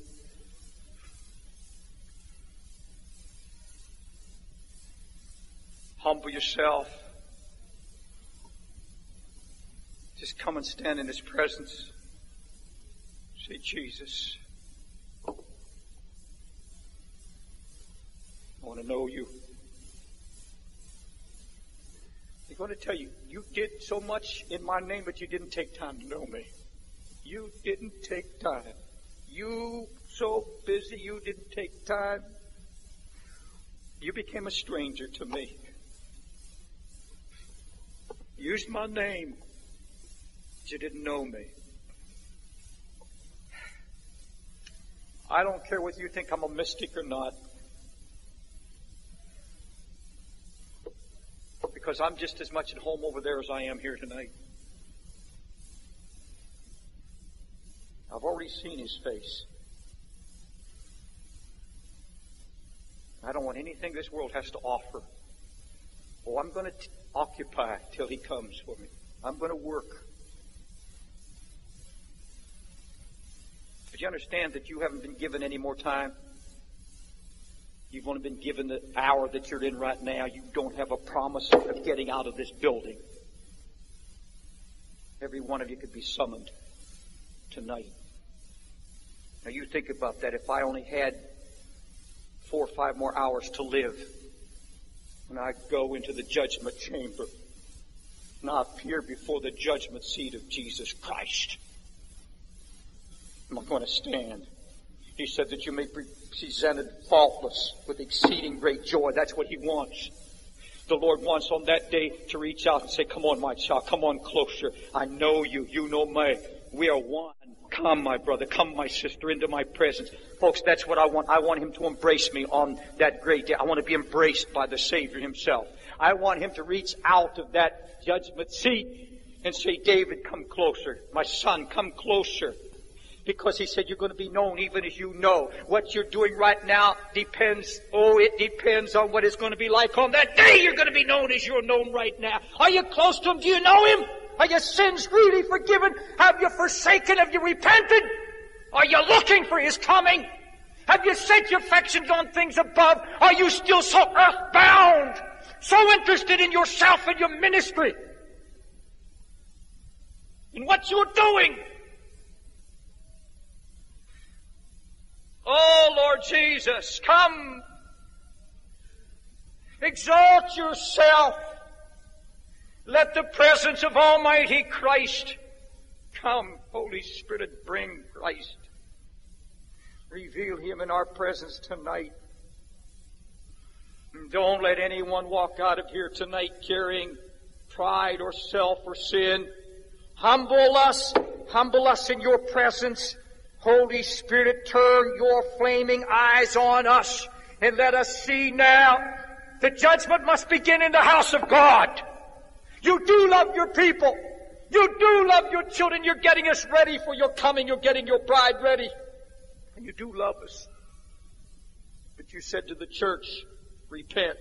humble yourself. Just come and stand in his presence. Say, Jesus, I want to know you. He's going to tell you, you did so much in my name, but you didn't take time to know me. You didn't take time. You so busy, you didn't take time. You became a stranger to me. Used my name, but you didn't know me. I don't care whether you think I'm a mystic or not, because I'm just as much at home over there as I am here tonight. I've already seen his face. I don't want anything this world has to offer. Oh, I'm going to t- occupy till he comes for me. I'm going to work. But you understand that you haven't been given any more time? You've only been given the hour that you're in right now. You don't have a promise of getting out of this building. Every one of you could be summoned tonight. Now you think about that. If I only had four or five more hours to live, when I go into the judgment chamber, and I appear before the judgment seat of Jesus Christ, I'm not going to stand. He said that you may be presented faultless with exceeding great joy. That's what he wants. The Lord wants on that day to reach out and say, come on, my child, come on closer. I know you. You know me. We are one. Come, my brother. Come, my sister, into my presence. Folks, that's what I want. I want him to embrace me on that great day. I want to be embraced by the Savior himself. I want him to reach out of that judgment seat and say, David, come closer. My son, come closer. Because he said, you're going to be known even as you know. What you're doing right now depends, oh, it depends on what it's going to be like on that day. You're going to be known as you're known right now. Are you close to him? Do you know him? Are your sins really forgiven? Have you forsaken? Have you repented? Are you looking for his coming? Have you set your affections on things above? Are you still so earthbound, so interested in yourself and your ministry, in what you're doing? Oh, Lord Jesus, come. Exalt yourself. Let the presence of Almighty Christ come. Holy Spirit, bring Christ. Reveal him in our presence tonight. And don't let anyone walk out of here tonight carrying pride or self or sin. Humble us, humble us in your presence. Holy Spirit, turn your flaming eyes on us and let us see now. The judgment must begin in the house of God. You do love your people. You do love your children. You're getting us ready for your coming. You're getting your bride ready. And you do love us. But you said to the church, repent.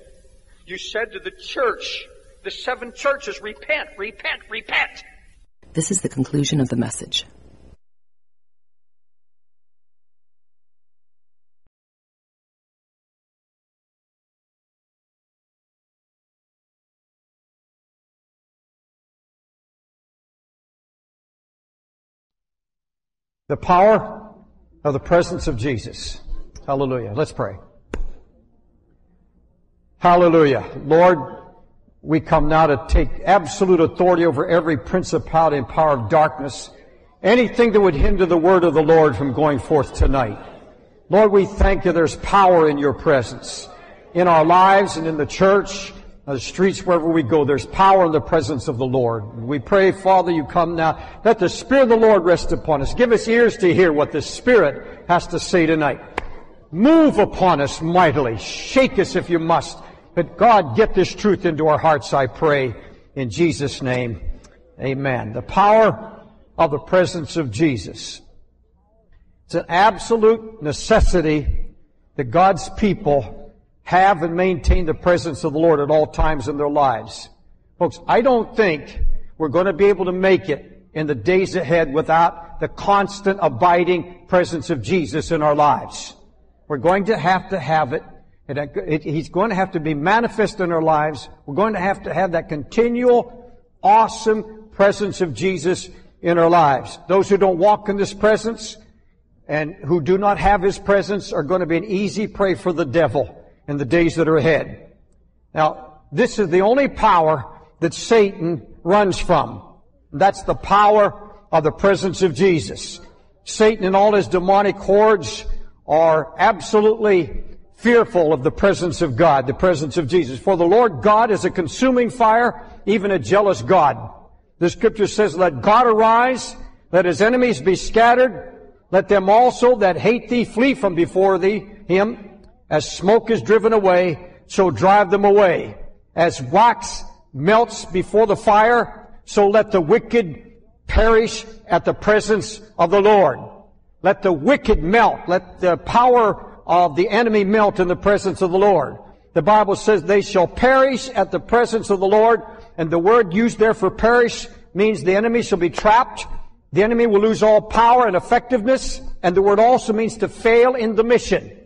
You said to the church, the seven churches, repent, repent, repent. This is the conclusion of the message. The power of the presence of Jesus. Hallelujah. Let's pray. Hallelujah. Lord, we come now to take absolute authority over every principality and power of darkness, anything that would hinder the word of the Lord from going forth tonight. Lord, we thank you there's power in your presence, in our lives and in the church, on the streets, wherever we go. There's power in the presence of the Lord. We pray, Father, you come now. Let the Spirit of the Lord rest upon us. Give us ears to hear what the Spirit has to say tonight. Move upon us mightily. Shake us if you must. But God, get this truth into our hearts, I pray. In Jesus' name, amen. The power of the presence of Jesus. It's an absolute necessity that God's people have and maintain the presence of the Lord at all times in their lives. Folks, I don't think we're going to be able to make it in the days ahead without the constant abiding presence of Jesus in our lives. We're going to have to have it. And he's going to have to be manifest in our lives. We're going to have to have that continual, awesome presence of Jesus in our lives. Those who don't walk in this presence and who do not have his presence are going to be an easy prey for the devil in the days that are ahead. Now, this is the only power that Satan runs from. That's the power of the presence of Jesus. Satan and all his demonic hordes are absolutely fearful of the presence of God, the presence of Jesus. For the Lord God is a consuming fire, even a jealous God. The Scripture says, let God arise, let his enemies be scattered, let them also that hate thee flee from before thee, him. As smoke is driven away, so drive them away. As wax melts before the fire, so let the wicked perish at the presence of the Lord. Let the wicked melt. Let the power of the enemy melt in the presence of the Lord. The Bible says they shall perish at the presence of the Lord. And the word used there for perish means the enemy shall be trapped. The enemy will lose all power and effectiveness. And the word also means to fail in the mission.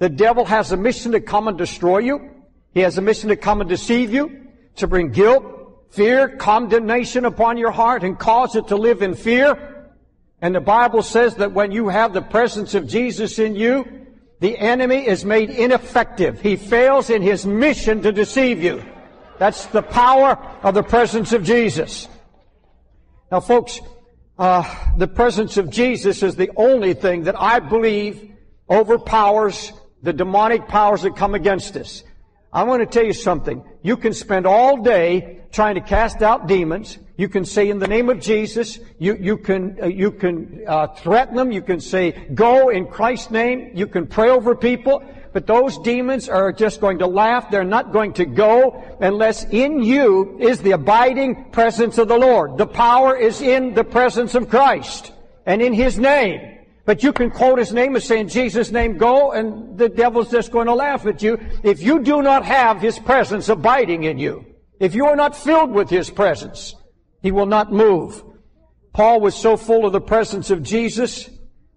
The devil has a mission to come and destroy you. He has a mission to come and deceive you, to bring guilt, fear, condemnation upon your heart and cause it to live in fear. And the Bible says that when you have the presence of Jesus in you, the enemy is made ineffective. He fails in his mission to deceive you. That's the power of the presence of Jesus. Now, folks, uh, the presence of Jesus is the only thing that I believe overpowers the demonic powers that come against us. I want to tell you something. You can spend all day trying to cast out demons. You can say in the name of Jesus. You, you can, uh, you can uh, threaten them. You can say, go in Christ's name. You can pray over people. But those demons are just going to laugh. They're not going to go unless in you is the abiding presence of the Lord. The power is in the presence of Christ and in his name. But you can quote his name and say, in Jesus' name, go, and the devil's just going to laugh at you. If you do not have his presence abiding in you, if you are not filled with his presence, he will not move. Paul was so full of the presence of Jesus,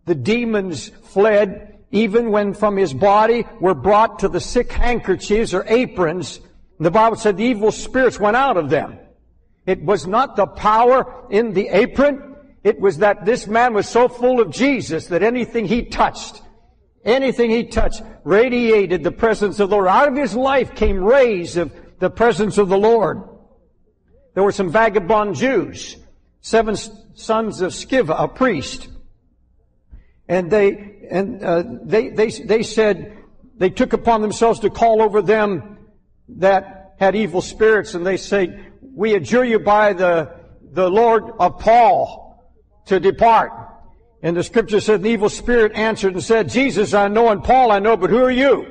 the demons fled even when from his body were brought to the sick handkerchiefs or aprons. The Bible said the evil spirits went out of them. It was not the power in the apron. It was that this man was so full of Jesus that anything he touched, anything he touched radiated the presence of the Lord. Out of his life came rays of the presence of the Lord. There were some vagabond Jews, seven sons of Sceva, a priest. And they, and, uh, they, they, they said, they took upon themselves to call over them that had evil spirits. And they say, we adjure you by the the Lord of Paul to depart. And the scripture said, the evil spirit answered and said, Jesus I know and Paul I know, but who are you?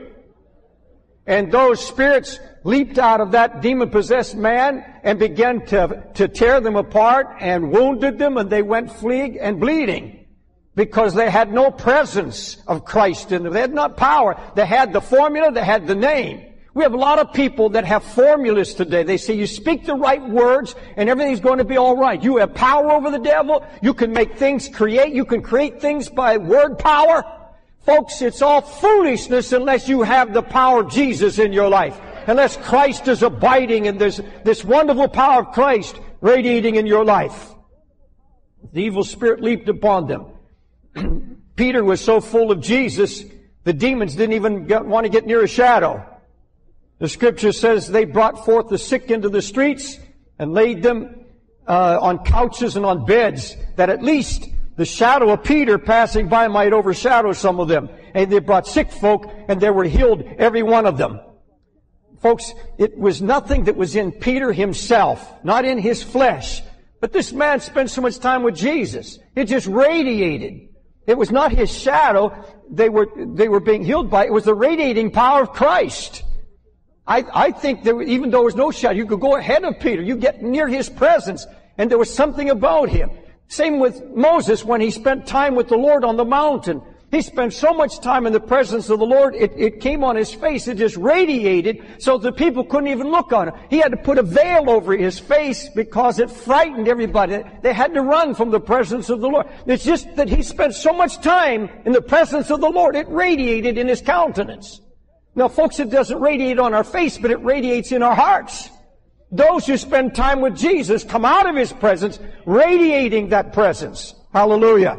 And those spirits leaped out of that demon-possessed man and began to, to tear them apart and wounded them, and they went fleeing and bleeding, because they had no presence of Christ in them. They had not power. They had the formula. They had the name. We have a lot of people that have formulas today. They say, you speak the right words and everything's going to be all right. You have power over the devil. You can make things create. You can create things by word power. Folks, it's all foolishness unless you have the power of Jesus in your life. Unless Christ is abiding and there's this wonderful power of Christ radiating in your life. The evil spirit leaped upon them. Peter was so full of Jesus, the demons didn't even get, want to get near a shadow. The scripture says they brought forth the sick into the streets and laid them uh, on couches and on beds, that at least the shadow of Peter passing by might overshadow some of them. And they brought sick folk, and they were healed, every one of them. Folks, it was nothing that was in Peter himself, not in his flesh. But this man spent so much time with Jesus. It just radiated. It was not his shadow they were, they were being healed by. It was the radiating power of Christ. I, I think there, even though there was no shadow, you could go ahead of Peter. You get near his presence, and there was something about him. Same with Moses when he spent time with the Lord on the mountain. He spent so much time in the presence of the Lord, it, it came on his face. It just radiated so the people couldn't even look on him. He had to put a veil over his face because it frightened everybody. They had to run from the presence of the Lord. It's just that he spent so much time in the presence of the Lord, it radiated in his countenance. Now, folks, it doesn't radiate on our face, but it radiates in our hearts. Those who spend time with Jesus come out of his presence, radiating that presence. Hallelujah.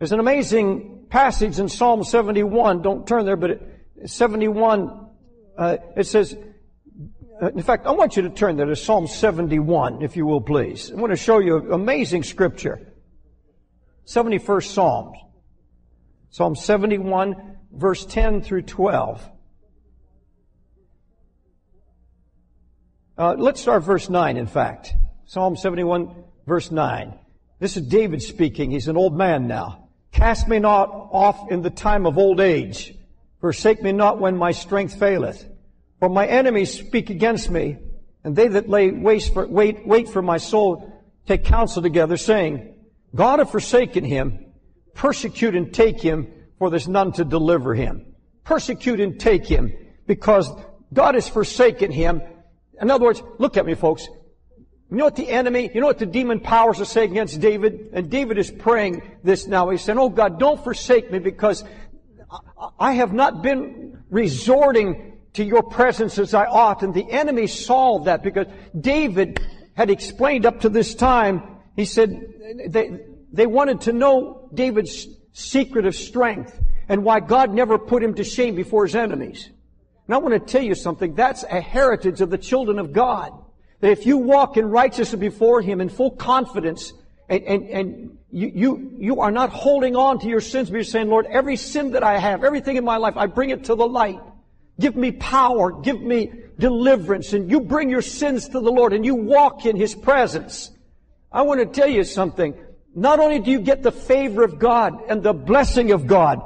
There's an amazing passage in Psalm seventy-one. Don't turn there, but it, seventy-one, uh, it says, in fact, I want you to turn there to Psalm seventy-one, if you will, please. I want to show you an amazing scripture. seventy-first Psalm. Psalm seventy-one, verse ten through twelve. Uh, let's start verse nine, in fact. Psalm seventy-one, verse nine. This is David speaking. He's an old man now. Cast me not off in the time of old age. Forsake me not when my strength faileth. For my enemies speak against me, and they that lay waste for, wait, wait for my soul take counsel together, saying, God hath forsaken him. Persecute and take him, for there's none to deliver him. Persecute and take him, because God has forsaken him. In other words, look at me, folks. You know what the enemy, you know what the demon powers are saying against David? And David is praying this now. He's saying, oh God, don't forsake me, because I have not been resorting to your presence as I ought. And the enemy saw that, because David had explained up to this time, he said, they, they wanted to know David's secret of strength and why God never put him to shame before his enemies. And I want to tell you something. That's a heritage of the children of God. That if you walk in righteousness before Him in full confidence, and, and, and you, you, you are not holding on to your sins, but you're saying, Lord, every sin that I have, everything in my life, I bring it to the light. Give me power. Give me deliverance. And you bring your sins to the Lord, and you walk in His presence. I want to tell you something. Not only do you get the favor of God and the blessing of God,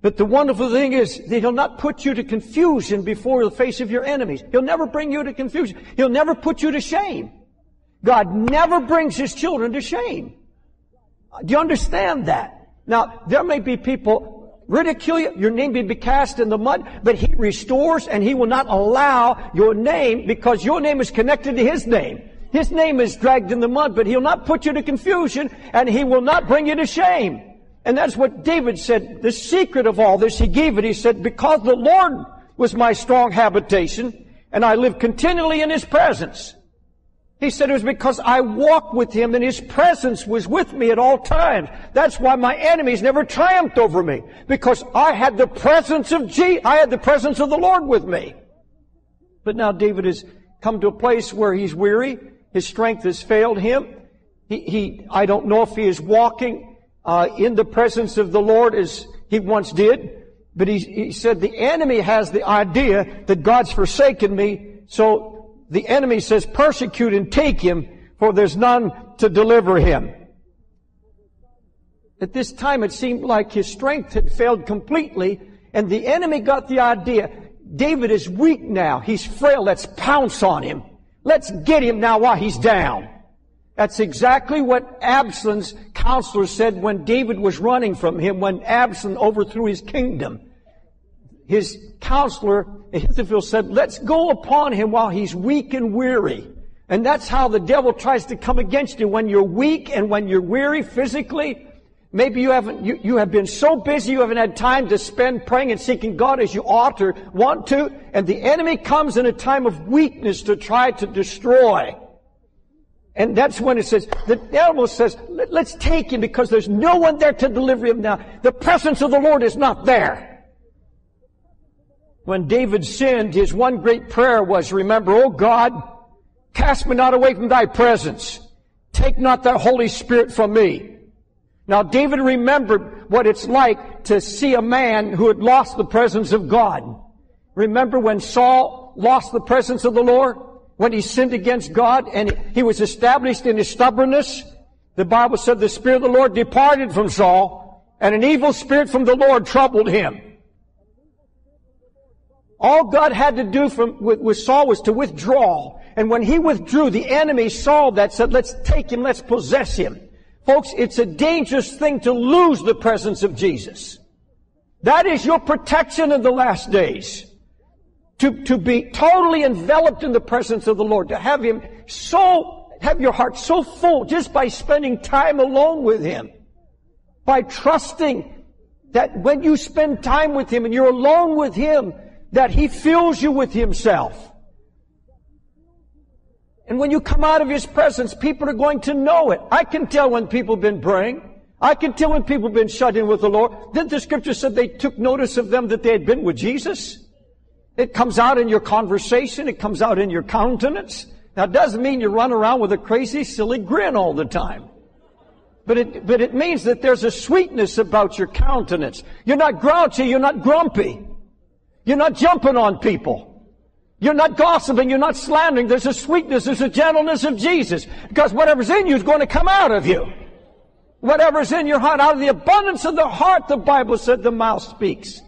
but the wonderful thing is that He'll not put you to confusion before the face of your enemies. He'll never bring you to confusion. He'll never put you to shame. God never brings His children to shame. Do you understand that? Now, there may be people ridicule you. Your name may be cast in the mud, but He restores, and He will not allow your name, because your name is connected to His name. His name is dragged in the mud, but He'll not put you to confusion, and He will not bring you to shame. And that's what David said. The secret of all this, he gave it. He said, because the Lord was my strong habitation, and I live continually in His presence. He said it was because I walked with Him, and His presence was with me at all times. That's why my enemies never triumphed over me, because I had the presence of Je- I had the presence of the Lord with me. But now David has come to a place where he's weary. His strength has failed him. He, he I don't know if he is walking Uh, in the presence of the Lord as he once did. But he, he said the enemy has the idea that God's forsaken me. So the enemy says, persecute and take him, for there's none to deliver him. At this time, it seemed like his strength had failed completely, and the enemy got the idea, David is weak now. He's frail. Let's pounce on him. Let's get him now while he's down. That's exactly what Absalom's counselors said when David was running from him, when Absalom overthrew his kingdom. His counselor, Ahithophel, said, let's go upon him while he's weak and weary. And that's how the devil tries to come against you, when you're weak and when you're weary physically. Maybe you haven't, you, you have been so busy you haven't had time to spend praying and seeking God as you ought or want to, and the enemy comes in a time of weakness to try to destroy. And that's when it says, the devil says, Let, let's take him because there's no one there to deliver him now. The presence of the Lord is not there. When David sinned, his one great prayer was, remember, oh God, cast me not away from thy presence. Take not thy Holy Spirit from me. Now, David remembered what it's like to see a man who had lost the presence of God. Remember when Saul lost the presence of the Lord? When he sinned against God and he was established in his stubbornness? The Bible said the Spirit of the Lord departed from Saul, and an evil spirit from the Lord troubled him. All God had to do from, with, with Saul was to withdraw. And when he withdrew, the enemy saw that, said, let's take him, let's possess him. Folks, it's a dangerous thing to lose the presence of Jesus. That is your protection in the last days. To, to be totally enveloped in the presence of the Lord. To have Him so, have your heart so full just by spending time alone with Him. By trusting that when you spend time with Him and you're alone with Him, that He fills you with Himself. And when you come out of His presence, people are going to know it. I can tell when people have been praying. I can tell when people have been shut in with the Lord. Didn't the Scripture said they took notice of them that they had been with Jesus? It comes out in your conversation. It comes out in your countenance. Now, it doesn't mean you run around with a crazy, silly grin all the time. But it, but it means that there's a sweetness about your countenance. You're not grouchy. You're not grumpy. You're not jumping on people. You're not gossiping, you're not slandering. There's a sweetness, there's a gentleness of Jesus. Because whatever's in you is going to come out of you. Whatever's in your heart, out of the abundance of the heart, the Bible said the mouth speaks.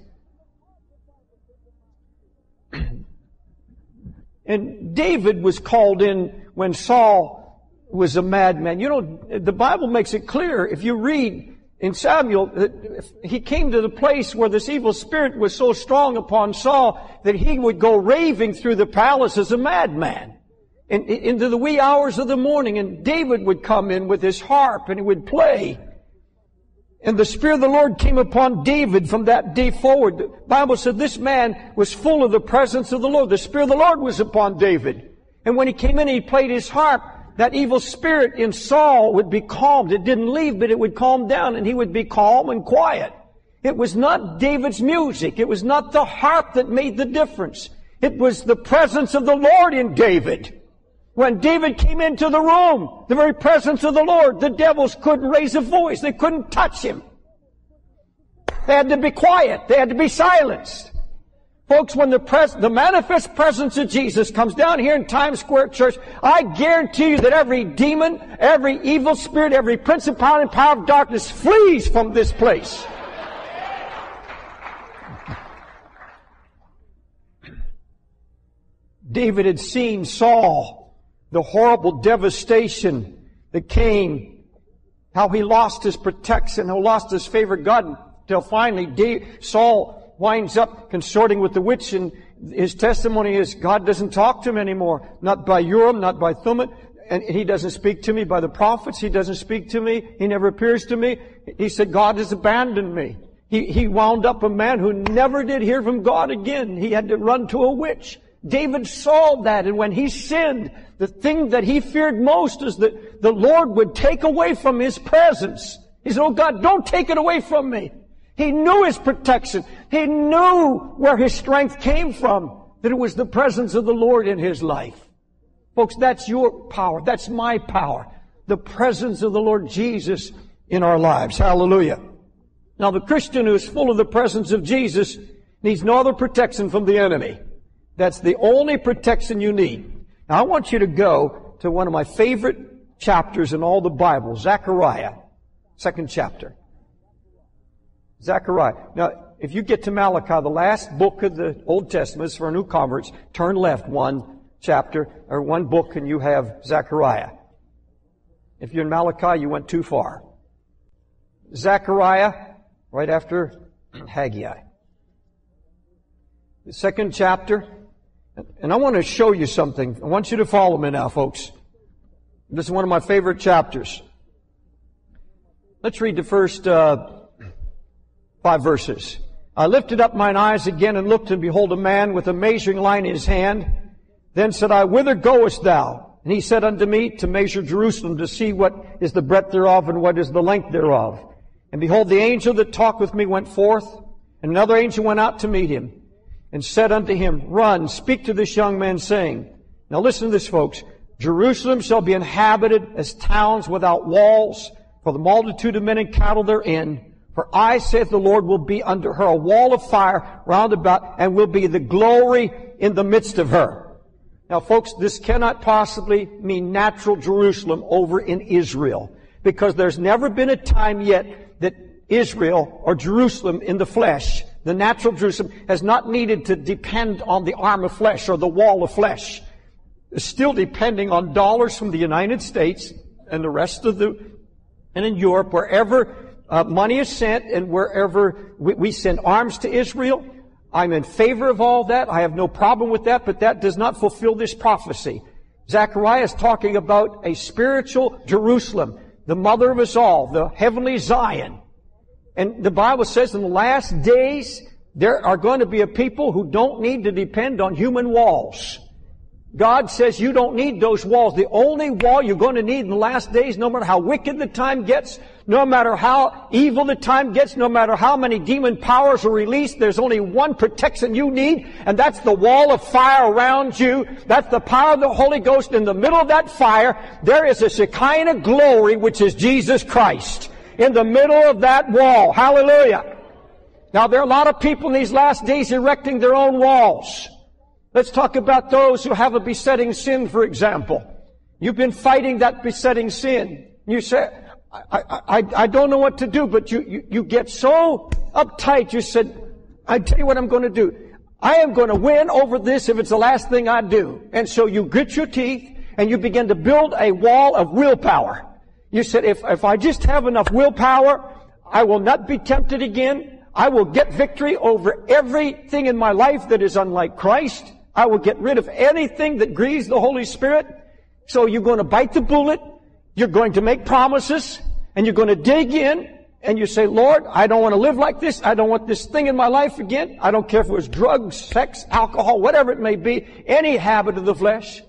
And David was called in when Saul was a madman. You know, the Bible makes it clear, if you read in Samuel, that he came to the place where this evil spirit was so strong upon Saul that he would go raving through the palace as a madman in, in, into the wee hours of the morning. And David would come in with his harp and he would play. And the Spirit of the Lord came upon David from that day forward. The Bible said this man was full of the presence of the Lord. The Spirit of the Lord was upon David. And when he came in, he played his harp. That evil spirit in Saul would be calmed. It didn't leave, but it would calm down, and he would be calm and quiet. It was not David's music. It was not the harp that made the difference. It was the presence of the Lord in David. When David came into the room, the very presence of the Lord, the devils couldn't raise a voice. They couldn't touch him. They had to be quiet. They had to be silenced. Folks, when the, pres- the manifest presence of Jesus comes down here in Times Square Church, I guarantee you that every demon, every evil spirit, every principality and power of darkness flees from this place. David had seen Saul, the horrible devastation that came, how he lost his protection, how he lost his favor of God, until finally David, Saul winds up consorting with the witch, and his testimony is God doesn't talk to him anymore. Not by Urim, not by Thummim, and He doesn't speak to me by the prophets. He doesn't speak to me. He never appears to me. He said, God has abandoned me. He, he wound up a man who never did hear from God again. He had to run to a witch. David saw that, and when he sinned, the thing that he feared most is that the Lord would take away from His presence. He said, oh God, don't take it away from me. He knew His protection. He knew where his strength came from, that it was the presence of the Lord in his life. Folks, that's your power. That's my power. The presence of the Lord Jesus in our lives. Hallelujah. Now, the Christian who is full of the presence of Jesus needs no other protection from the enemy. That's the only protection you need. Now, I want you to go to one of my favorite chapters in all the Bible. Zechariah, second chapter. Zechariah. Now, if you get to Malachi, the last book of the Old Testament is for new converts. Turn left one chapter or one book and you have Zechariah. If you're in Malachi, you went too far. Zechariah, right after Haggai. The second chapter. And I want to show you something. I want you to follow me now, folks. This is one of my favorite chapters. Let's read the first uh five verses. I lifted up mine eyes again and looked, and behold, a man with a measuring line in his hand. Then said I, Whither goest thou? And he said unto me, To measure Jerusalem, to see what is the breadth thereof, and what is the length thereof. And behold, the angel that talked with me went forth, and another angel went out to meet him, and said unto him, Run, speak to this young man, saying, Now listen to this, folks. Jerusalem shall be inhabited as towns without walls, for the multitude of men and cattle therein. For I, saith the Lord, will be unto her a wall of fire round about, and will be the glory in the midst of her. Now, folks, this cannot possibly mean natural Jerusalem over in Israel, because there's never been a time yet that Israel or Jerusalem in the flesh, the natural Jerusalem, has not needed to depend on the arm of flesh or the wall of flesh. It's still depending on dollars from the United States and the rest of the, and in Europe, wherever Uh, money is sent, and wherever we, we send arms to Israel. I'm in favor of all that. I have no problem with that, but that does not fulfill this prophecy. Zechariah is talking about a spiritual Jerusalem, the mother of us all, the heavenly Zion. And the Bible says in the last days, there are going to be a people who don't need to depend on human walls. God says you don't need those walls. The only wall you're going to need in the last days, no matter how wicked the time gets, no matter how evil the time gets, no matter how many demon powers are released, there's only one protection you need, and that's the wall of fire around you. That's the power of the Holy Ghost. In the middle of that fire, there is a Shekinah glory, which is Jesus Christ, in the middle of that wall. Hallelujah. Now, there are a lot of people in these last days erecting their own walls. Let's talk about those who have a besetting sin, for example. You've been fighting that besetting sin. You say, I, I, I don't know what to do, but you, you, you get so uptight. You said, I tell you what I'm going to do. I am going to win over this if it's the last thing I do. And so you grit your teeth and you begin to build a wall of willpower. You said, if, if I just have enough willpower, I will not be tempted again. I will get victory over everything in my life that is unlike Christ. I will get rid of anything that grieves the Holy Spirit. So you're going to bite the bullet. You're going to make promises, and you're going to dig in, and you say, Lord, I don't want to live like this. I don't want this thing in my life again. I don't care if it was drugs, sex, alcohol, whatever it may be, any habit of the flesh.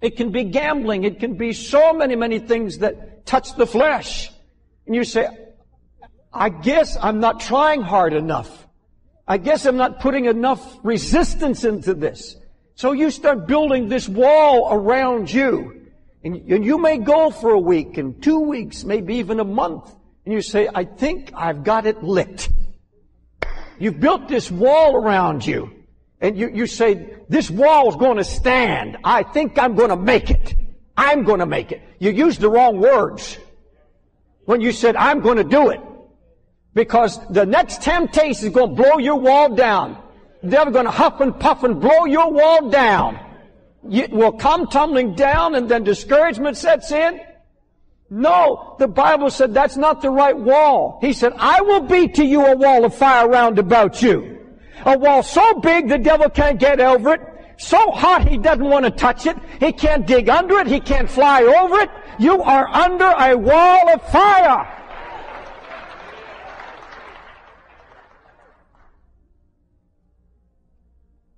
It can be gambling. It can be so many, many things that touch the flesh. And you say, I guess I'm not trying hard enough. I guess I'm not putting enough resistance into this. So you start building this wall around you. And you may go for a week and two weeks, maybe even a month. And you say, I think I've got it licked. You've built this wall around you. And you, you say, this wall is going to stand. I think I'm going to make it. I'm going to make it. You used the wrong words when you said, I'm going to do it. Because the next temptation is going to blow your wall down. They're going to huff and puff and blow your wall down. It will come tumbling down, and then discouragement sets in. No, the Bible said that's not the right wall. He said, I will be to you a wall of fire round about you. A wall so big the devil can't get over it. So hot he doesn't want to touch it. He can't dig under it. He can't fly over it. You are under a wall of fire.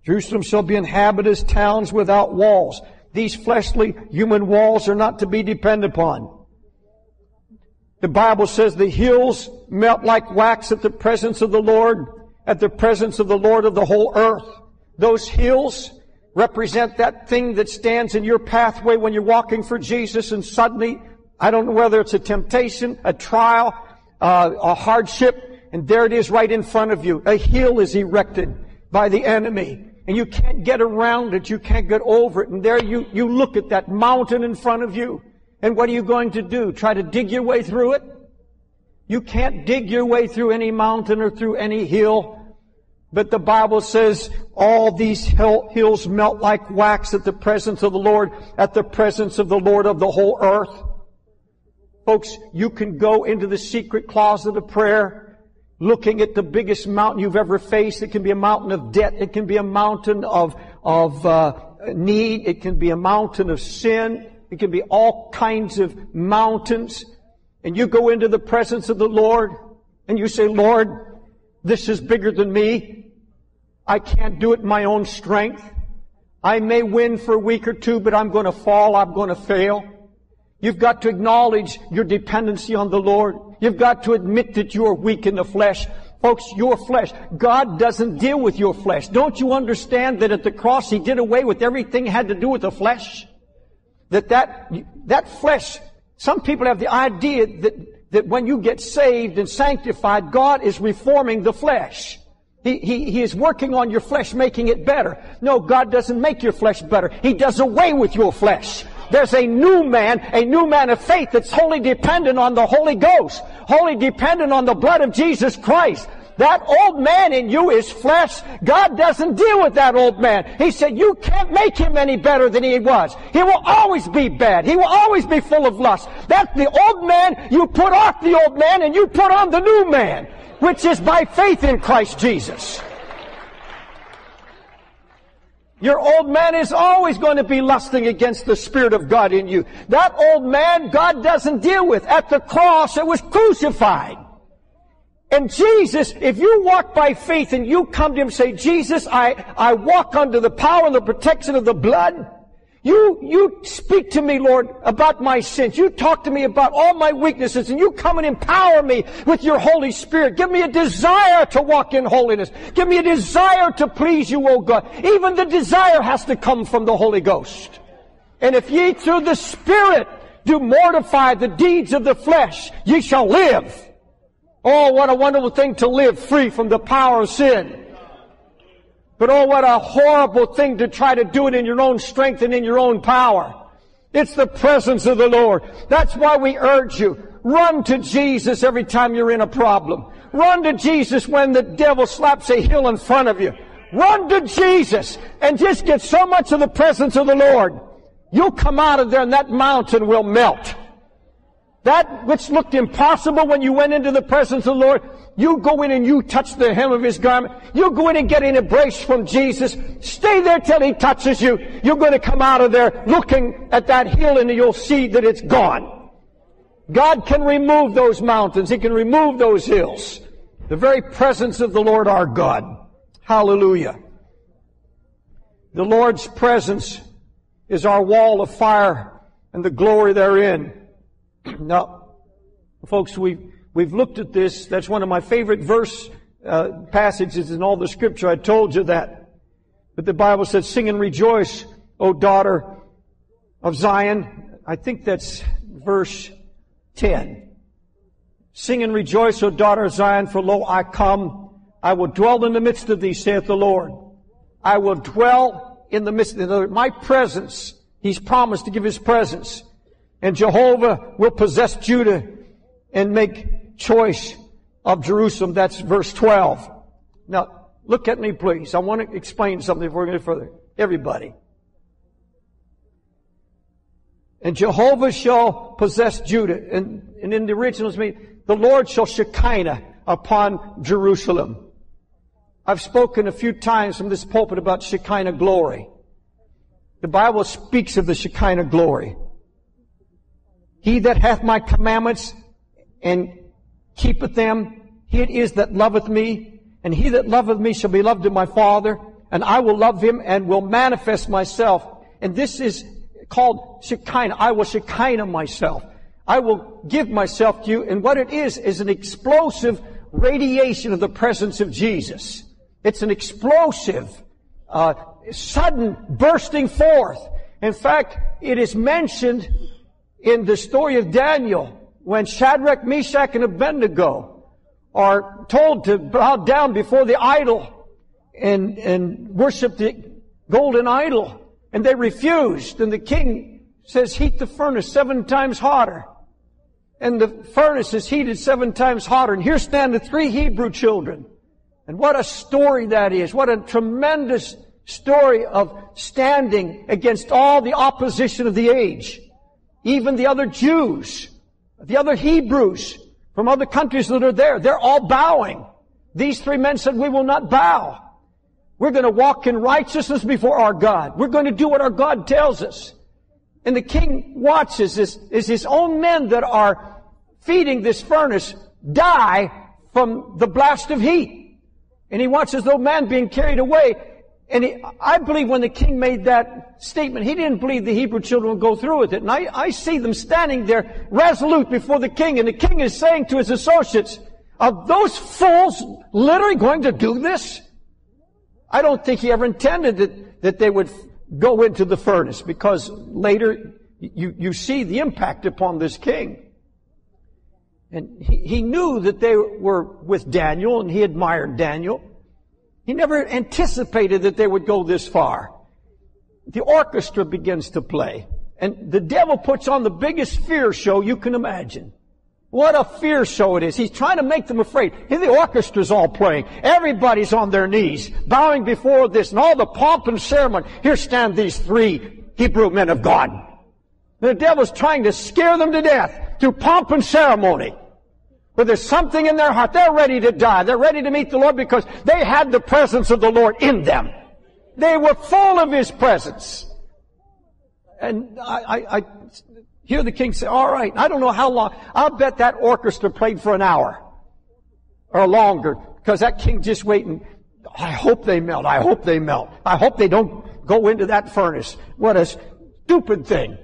Jerusalem shall be inhabited as towns without walls. These fleshly human walls are not to be depended upon. The Bible says the hills melt like wax at the presence of the Lord, at the presence of the Lord of the whole earth. Those hills represent that thing that stands in your pathway when you're walking for Jesus, and suddenly, I don't know whether it's a temptation, a trial, uh, a hardship, and there it is right in front of you. A hill is erected by the enemy. And you can't get around it. You can't get over it. And there you, you look at that mountain in front of you. And what are you going to do? Try to dig your way through it? You can't dig your way through any mountain or through any hill. But the Bible says all these hill, hills melt like wax at the presence of the Lord, at the presence of the Lord of the whole earth. Folks, you can go into the secret closet of prayer looking at the biggest mountain you've ever faced. It can be a mountain of debt. It can be a mountain of, of uh, need. It can be a mountain of sin. It can be all kinds of mountains. And you go into the presence of the Lord and you say, Lord, this is bigger than me. I can't do it in my own strength. I may win for a week or two, but I'm going to fall. I'm going to fail. You've got to acknowledge your dependency on the Lord. You've got to admit that you're weak in the flesh. Folks, your flesh. God doesn't deal with your flesh. Don't you understand that at the cross He did away with everything that had to do with the flesh? That that, that flesh, some people have the idea that that when you get saved and sanctified, God is reforming the flesh. He, he, he is working on your flesh, making it better. No, God doesn't make your flesh better. He does away with your flesh. There's a new man, a new man of faith that's wholly dependent on the Holy Ghost, wholly dependent on the blood of Jesus Christ. That old man in you is flesh. God doesn't deal with that old man. He said, you can't make him any better than he was. He will always be bad. He will always be full of lust. That's the old man. You put off the old man and you put on the new man, which is by faith in Christ Jesus. Your old man is always going to be lusting against the Spirit of God in you. That old man, God doesn't deal with. At the cross, it was crucified. And Jesus, if you walk by faith and you come to Him and say, Jesus, I, I walk under the power and the protection of the blood. You, you speak to me, Lord, about my sins. You talk to me about all my weaknesses, and you come and empower me with your Holy Spirit. Give me a desire to walk in holiness. Give me a desire to please you, O God. Even the desire has to come from the Holy Ghost. And if ye through the Spirit do mortify the deeds of the flesh, ye shall live. Oh, what a wonderful thing to live free from the power of sin. But oh, what a horrible thing to try to do it in your own strength and in your own power. It's the presence of the Lord. That's why we urge you, run to Jesus every time you're in a problem. Run to Jesus when the devil slaps a hill in front of you. Run to Jesus and just get so much of the presence of the Lord. You'll come out of there and that mountain will melt. That which looked impossible when you went into the presence of the Lord, you go in and you touch the hem of His garment. You go in and get an embrace from Jesus. Stay there till He touches you. You're going to come out of there looking at that hill and you'll see that it's gone. God can remove those mountains. He can remove those hills. The very presence of the Lord our God. Hallelujah. The Lord's presence is our wall of fire and the glory therein. Now, folks, we've, we've looked at this. That's one of my favorite verse uh, passages in all the Scripture. I told you that. But the Bible says, sing and rejoice, O daughter of Zion. I think that's verse ten. Sing and rejoice, O daughter of Zion, for lo, I come. I will dwell in the midst of thee, saith the Lord. I will dwell in the midst of my presence. He's promised to give His presence. And Jehovah will possess Judah and make choice of Jerusalem. That's verse twelve. Now, look at me, please. I want to explain something before we go further. Everybody. And Jehovah shall possess Judah. And, and in the original, it's mean, the Lord shall Shekinah upon Jerusalem. I've spoken a few times from this pulpit about Shekinah glory. The Bible speaks of the Shekinah glory. He that hath my commandments and keepeth them, he it is that loveth me. And he that loveth me shall be loved of my Father. And I will love him and will manifest myself. And this is called Shekinah. I will Shekinah myself. I will give myself to you. And what it is, is an explosive radiation of the presence of Jesus. It's an explosive, uh, sudden bursting forth. In fact, it is mentioned in the story of Daniel, when Shadrach, Meshach, and Abednego are told to bow down before the idol and, and worship the golden idol, and they refused, and the king says heat the furnace seven times hotter. And the furnace is heated seven times hotter. And here stand the three Hebrew children. And what a story that is. What a tremendous story of standing against all the opposition of the age. Even the other Jews, the other Hebrews from other countries that are there, they're all bowing. These three men said, we will not bow. We're going to walk in righteousness before our God. We're going to do what our God tells us. And the king watches this, is his own men that are feeding this furnace die from the blast of heat. And he watches the old man being carried away. And he, I believe when the king made that statement, he didn't believe the Hebrew children would go through with it. And I, I see them standing there resolute before the king. And the king is saying to his associates, are those fools literally going to do this? I don't think he ever intended that, that they would go into the furnace, because later you, you see the impact upon this king. And he, he knew that they were with Daniel, and he admired Daniel. He never anticipated that they would go this far. The orchestra begins to play, and the devil puts on the biggest fear show you can imagine. What a fear show it is. He's trying to make them afraid. Here the orchestra's all playing. Everybody's on their knees, bowing before this, and all the pomp and ceremony. Here stand these three Hebrew men of God. The devil's trying to scare them to death through pomp and ceremony. But there's something in their heart. They're ready to die. They're ready to meet the Lord because they had the presence of the Lord in them. They were full of His presence. And I... I, I Here the king said, all right, I don't know how long. I'll bet that orchestra played for an hour or longer, because that king just waiting. I hope they melt. I hope they melt. I hope they don't go into that furnace. What a stupid thing.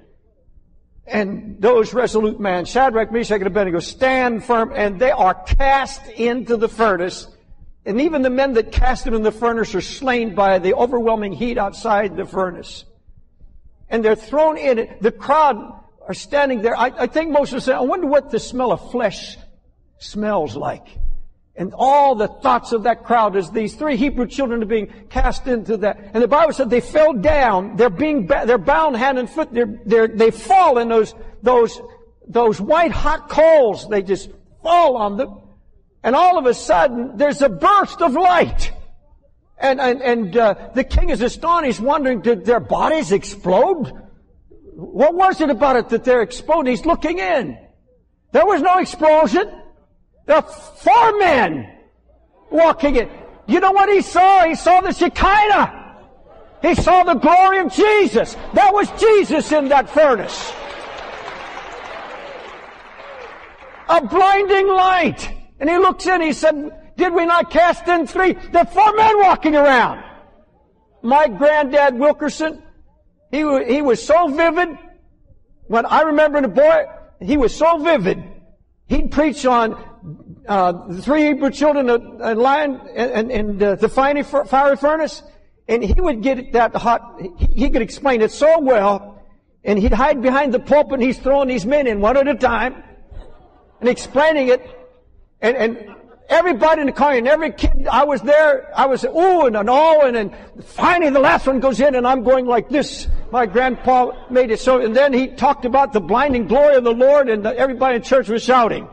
And those resolute men, Shadrach, Meshach, and Abednego, stand firm, and they are cast into the furnace. And even the men that cast them in the furnace are slain by the overwhelming heat outside the furnace. And they're thrown in it. The crowd are standing there. I, I think most of them say, I wonder what the smell of flesh smells like. And all the thoughts of that crowd is these three Hebrew children are being cast into that. And the Bible said they fell down. They're being, ba- they're bound hand and foot. They're, they're, they fall in those, those, those white hot coals. They just fall on them. And all of a sudden, there's a burst of light. And, and, and, uh, the king is astonished, wondering, did their bodies explode? What was it about it that they're exploding? He's looking in. There was no explosion. There are four men walking in. You know what he saw? He saw the Shekinah. He saw the glory of Jesus. That was Jesus in that furnace. A blinding light. And he looks in. He said, did we not cast in three? There are four men walking around. My granddad Wilkerson, He was, he was so vivid. When I remember the boy, he was so vivid. He'd preach on uh, the three Hebrew children, a, a lion, and, and uh, the fiery furnace, and he would get that hot. He, he could explain it so well, and he'd hide behind the pulpit. And he's throwing these men in one at a time, and explaining it, and and. Everybody in the car, and every kid, I was there, I was ooh and an oh, and then finally the last one goes in, and I'm going like this. My grandpa made it so, and then he talked about the blinding glory of the Lord, and the, everybody in church was shouting.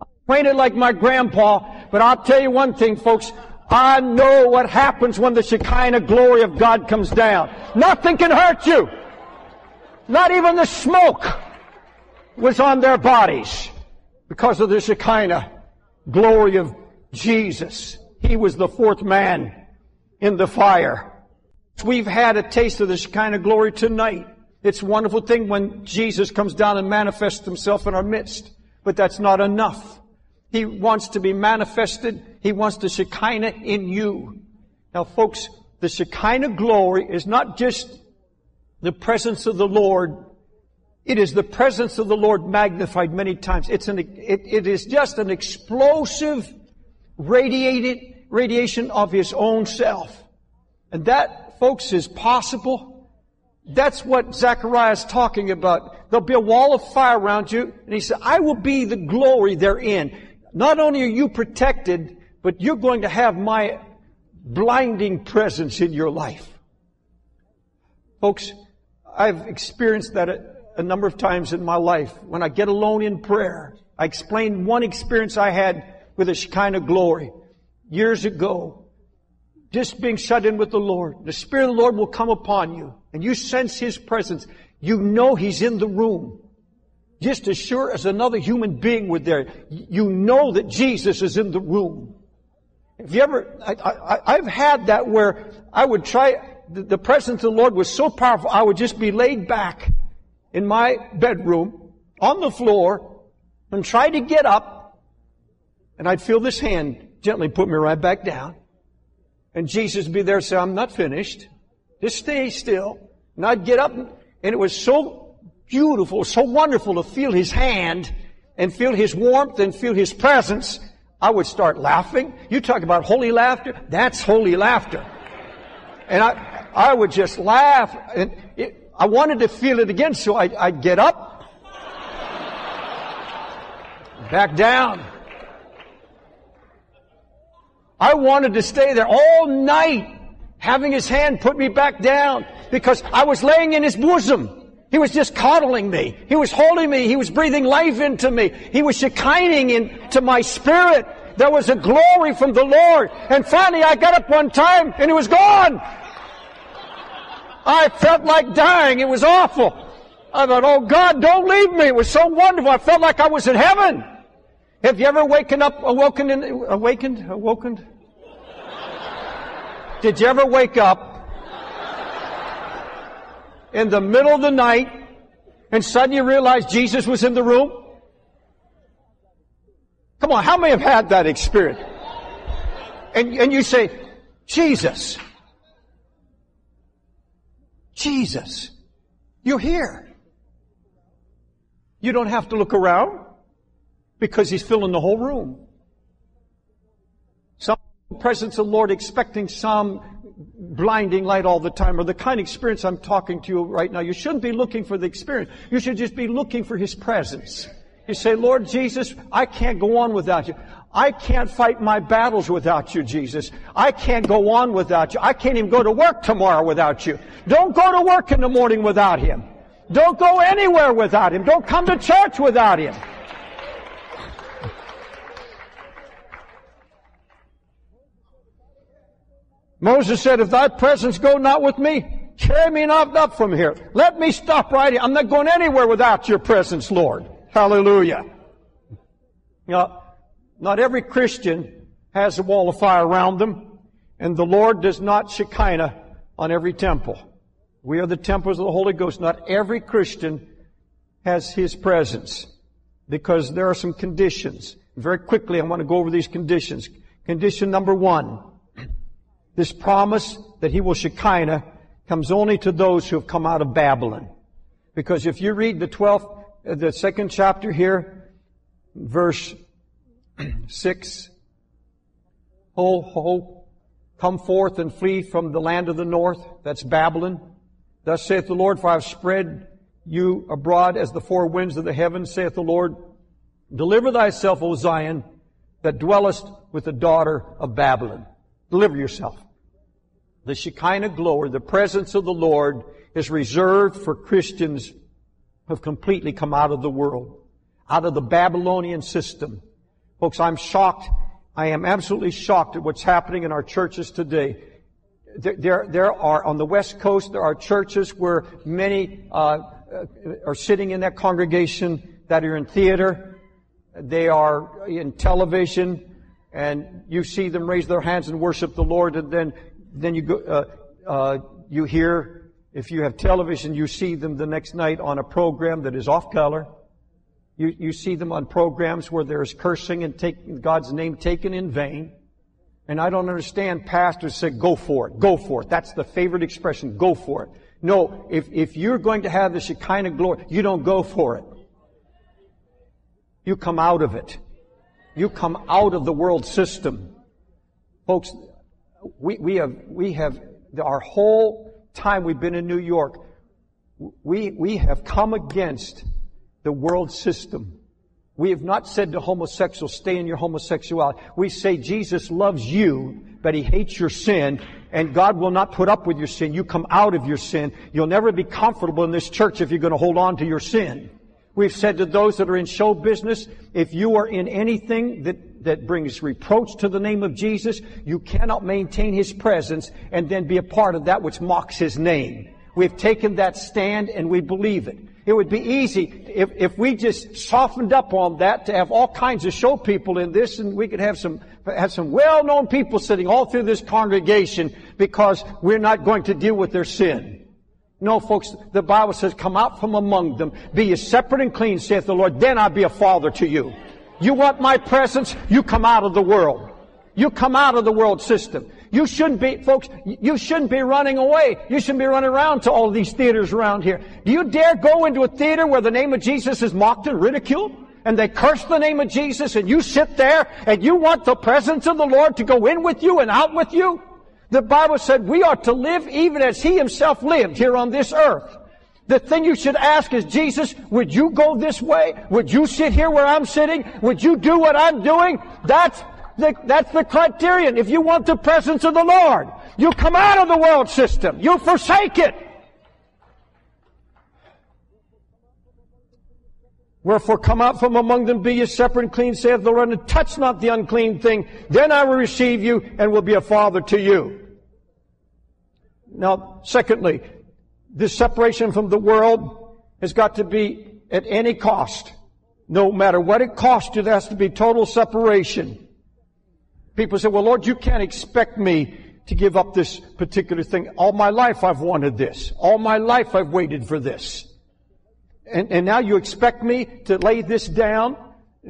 I fainted like my grandpa, but I'll tell you one thing, folks, I know what happens when the Shekinah glory of God comes down. Nothing can hurt you. Not even the smoke was on their bodies because of the Shekinah glory of Jesus. He was the fourth man in the fire. We've had a taste of this kind of glory tonight. It's a wonderful thing when Jesus comes down and manifests Himself in our midst. But that's not enough. He wants to be manifested. He wants the Shekinah in you. Now folks, the Shekinah glory is not just the presence of the Lord. It is the presence of the Lord magnified many times. It's an, it, it is just an explosive radiated, radiation of His own self. And that, folks, is possible. That's what Zechariah is talking about. There'll be a wall of fire around you. And he said, I will be the glory therein. Not only are you protected, but you're going to have my blinding presence in your life. Folks, I've experienced that a number of times in my life. When I get alone in prayer, I explained one experience I had with a Shekinah glory years ago. Just being shut in with the Lord. The Spirit of the Lord will come upon you. And you sense His presence. You know He's in the room. Just as sure as another human being were there. You know that Jesus is in the room. If you ever, I, I, I've had that where I would try, the, the presence of the Lord was so powerful, I would just be laid back in my bedroom, on the floor, and try to get up, and I'd feel this hand gently put me right back down. And Jesus would be there and say, I'm not finished. Just stay still. And I'd get up, and it was so beautiful, so wonderful to feel His hand, and feel His warmth, and feel His presence. I would start laughing. You talk about holy laughter. That's holy laughter. And I, I would just laugh. And it, I wanted to feel it again, so I, I'd get up. Back down. I wanted to stay there all night, having His hand put me back down, because I was laying in His bosom. He was just coddling me. He was holding me. He was breathing life into me. He was shekining into my spirit. There was a glory from the Lord. And finally I got up one time and it was gone. I felt like dying. It was awful. I thought, oh God, don't leave me. It was so wonderful. I felt like I was in heaven. Have you ever waken up, awoken, in, awakened, awoken? Did you ever wake up in the middle of the night, and suddenly you realize Jesus was in the room? Come on, how many have had that experience? And, and you say, Jesus. Jesus. You're here. You don't have to look around, because He's filling the whole room. Some presence of the Lord expecting some blinding light all the time, or the kind of experience I'm talking to you right now. You shouldn't be looking for the experience. You should just be looking for His presence. You say, Lord Jesus, I can't go on without You. I can't fight my battles without You, Jesus. I can't go on without You. I can't even go to work tomorrow without You. Don't go to work in the morning without Him. Don't go anywhere without Him. Don't come to church without Him. Moses said, if Thy presence go not with me, carry me not up from here. Let me stop right here. I'm not going anywhere without Your presence, Lord. Hallelujah. Now, not every Christian has a wall of fire around them, and the Lord does not Shekinah on every temple. We are the temples of the Holy Ghost. Not every Christian has His presence, because there are some conditions. Very quickly, I want to go over these conditions. Condition number one. This promise that He will Shekinah comes only to those who have come out of Babylon. Because if you read the twelfth, the second chapter here, verse six, Ho, ho, come forth and flee from the land of the north, that's Babylon. Thus saith the Lord, for I have spread you abroad as the four winds of the heavens, saith the Lord. Deliver thyself, O Zion, that dwellest with the daughter of Babylon. Deliver yourself. The Shekinah glory, the presence of the Lord, is reserved for Christians who have completely come out of the world, out of the Babylonian system. Folks, I'm shocked. I am absolutely shocked at what's happening in our churches today. There, there, there are, on the West Coast, there are churches where many uh, are sitting in that congregation that are in theater. They are in television. And you see them raise their hands and worship the Lord, and then, then you go, uh, uh, you hear, if you have television, you see them the next night on a program that is off color. You, you see them on programs where there is cursing and taking God's name taken in vain. And I don't understand pastors say, go for it, go for it. That's the favorite expression, go for it. No, if, if you're going to have the Shekinah glory, you don't go for it. You come out of it. You come out of the world system. Folks, we, we have, we have, our whole time we've been in New York, we, we have come against the world system. We have not said to homosexuals, stay in your homosexuality. We say Jesus loves you but He hates your sin, and God will not put up with your sin. You come out of your sin. You'll never be comfortable in this church if you're going to hold on to your sin. We've said to those that are in show business, if you are in anything that, that brings reproach to the name of Jesus, you cannot maintain His presence and then be a part of that which mocks His name. We've taken that stand and we believe it. It would be easy if, if we just softened up on that to have all kinds of show people in this, and we could have some have some well-known people sitting all through this congregation because we're not going to deal with their sin. No, folks, the Bible says, come out from among them, be ye separate and clean, saith the Lord, then I'll be a father to you. You want my presence? You come out of the world. You come out of the world system. You shouldn't be, folks, you shouldn't be running away. You shouldn't be running around to all these theaters around here. Do you dare go into a theater where the name of Jesus is mocked and ridiculed? And they curse the name of Jesus, and you sit there and you want the presence of the Lord to go in with you and out with you? The Bible said we ought to live even as He Himself lived here on this earth. The thing you should ask is, Jesus, would you go this way? Would you sit here where I'm sitting? Would you do what I'm doing? That's The, that's the criterion. If you want the presence of the Lord, you come out of the world system. You forsake it. Wherefore, come out from among them, be ye separate and clean, saith the Lord, and touch not the unclean thing. Then I will receive you and will be a father to you. Now, secondly, this separation from the world has got to be at any cost. No matter what it costs you, there has to be total separation. People say, well, Lord, you can't expect me to give up this particular thing. All my life I've wanted this. All my life I've waited for this. And, and now you expect me to lay this down?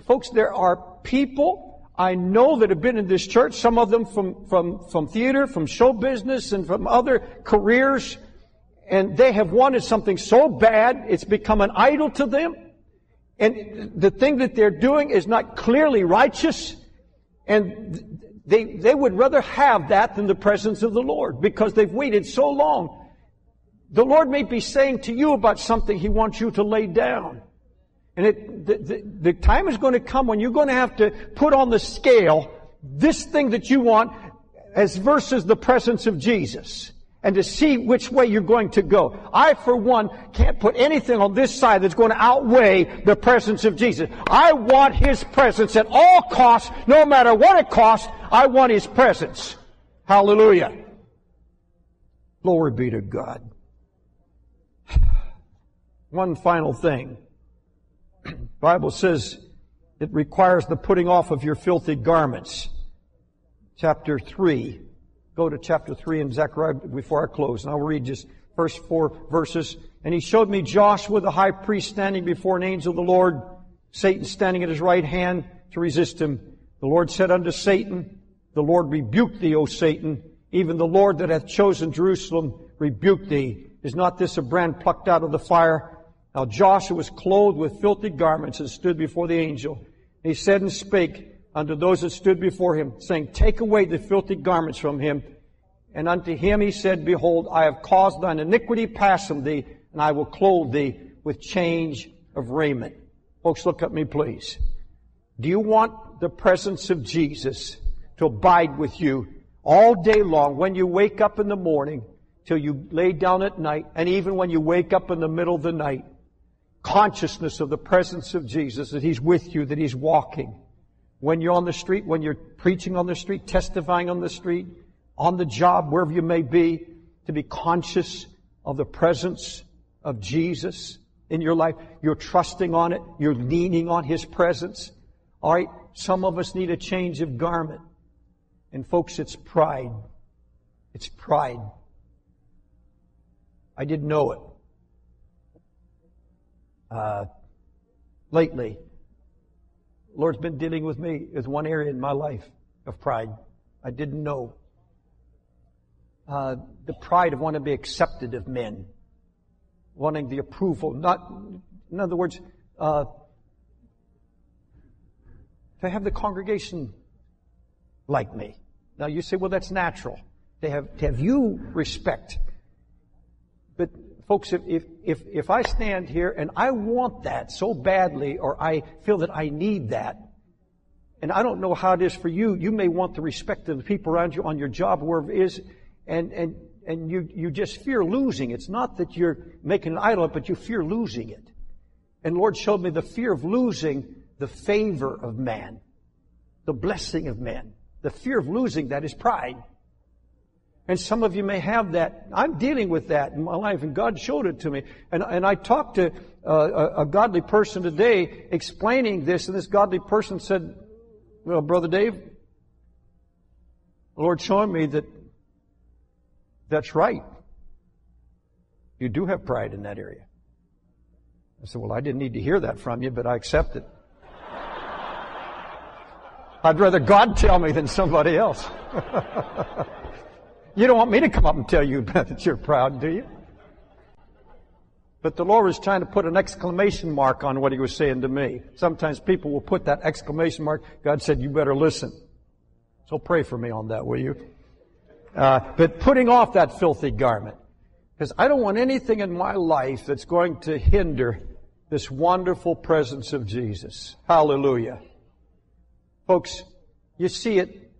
Folks, there are people I know that have been in this church, some of them from, from, from theater, from show business, and from other careers, and they have wanted something so bad it's become an idol to them. And the thing that they're doing is not clearly righteous. And they, they would rather have that than the presence of the Lord because they've waited so long. The Lord may be saying to you about something He wants you to lay down. And it, the, the, the time is going to come when you're going to have to put on the scale this thing that you want as versus the presence of Jesus, and to see which way you're going to go. I, for one, can't put anything on this side that's going to outweigh the presence of Jesus. I want His presence at all costs, no matter what it costs. I want His presence. Hallelujah. Glory be to God. One final thing. The Bible says it requires the putting off of your filthy garments. Chapter three. Go to chapter three in Zechariah before I close, and I'll read just first four verses. And He showed me Joshua the high priest standing before an angel of the Lord, Satan standing at his right hand to resist him. The Lord said unto Satan, the Lord rebuke thee, O Satan, even the Lord that hath chosen Jerusalem rebuke thee. Is not this a brand plucked out of the fire? Now Joshua was clothed with filthy garments and stood before the angel. And he said and spake unto those that stood before him, saying, take away the filthy garments from him. And unto him he said, behold, I have caused thine iniquity pass from thee, and I will clothe thee with change of raiment. Folks, look at me, please. Do you want the presence of Jesus to abide with you all day long, when you wake up in the morning, till you lay down at night, and even when you wake up in the middle of the night? Consciousness of the presence of Jesus, that He's with you, that He's walking. When you're on the street, when you're preaching on the street, testifying on the street, on the job, wherever you may be, to be conscious of the presence of Jesus in your life. You're trusting on it. You're leaning on His presence. All right, some of us need a change of garment. And folks, it's pride. It's pride. I didn't know it. Uh, lately, the Lord's been dealing with me with one area in my life of pride I didn't know. Uh, the pride of wanting to be accepted of men. Wanting the approval. Not, in other words, uh, to have the congregation like me. Now you say, well, that's natural. They have, to have you respect. But folks, if, if, if, if I stand here and I want that so badly, or I feel that I need that, And I don't know how it is for you. You may want the respect of the people around you on your job, wherever it is, and, and, and you, you just fear losing. It's not that you're making an idol, but you fear losing it. And Lord showed me the fear of losing the favor of man, the blessing of man. The fear of losing that is pride. And some of you may have that. I'm dealing with that in my life, and God showed it to me. And, and I talked to uh, a, a godly person today explaining this, and this godly person said, well, Brother Dave, the Lord showed me that that's right. You do have pride in that area. I said, well, I didn't need to hear that from you, but I accept it. I'd rather God tell me than somebody else. You don't want me to come up and tell you that you're proud, do you? But the Lord was trying to put an exclamation mark on what He was saying to me. Sometimes people will put that exclamation mark. God said, you better listen. So pray for me on that, will you? Uh, but putting off that filthy garment. Because I don't want anything in my life that's going to hinder this wonderful presence of Jesus. Hallelujah. Folks, you see it.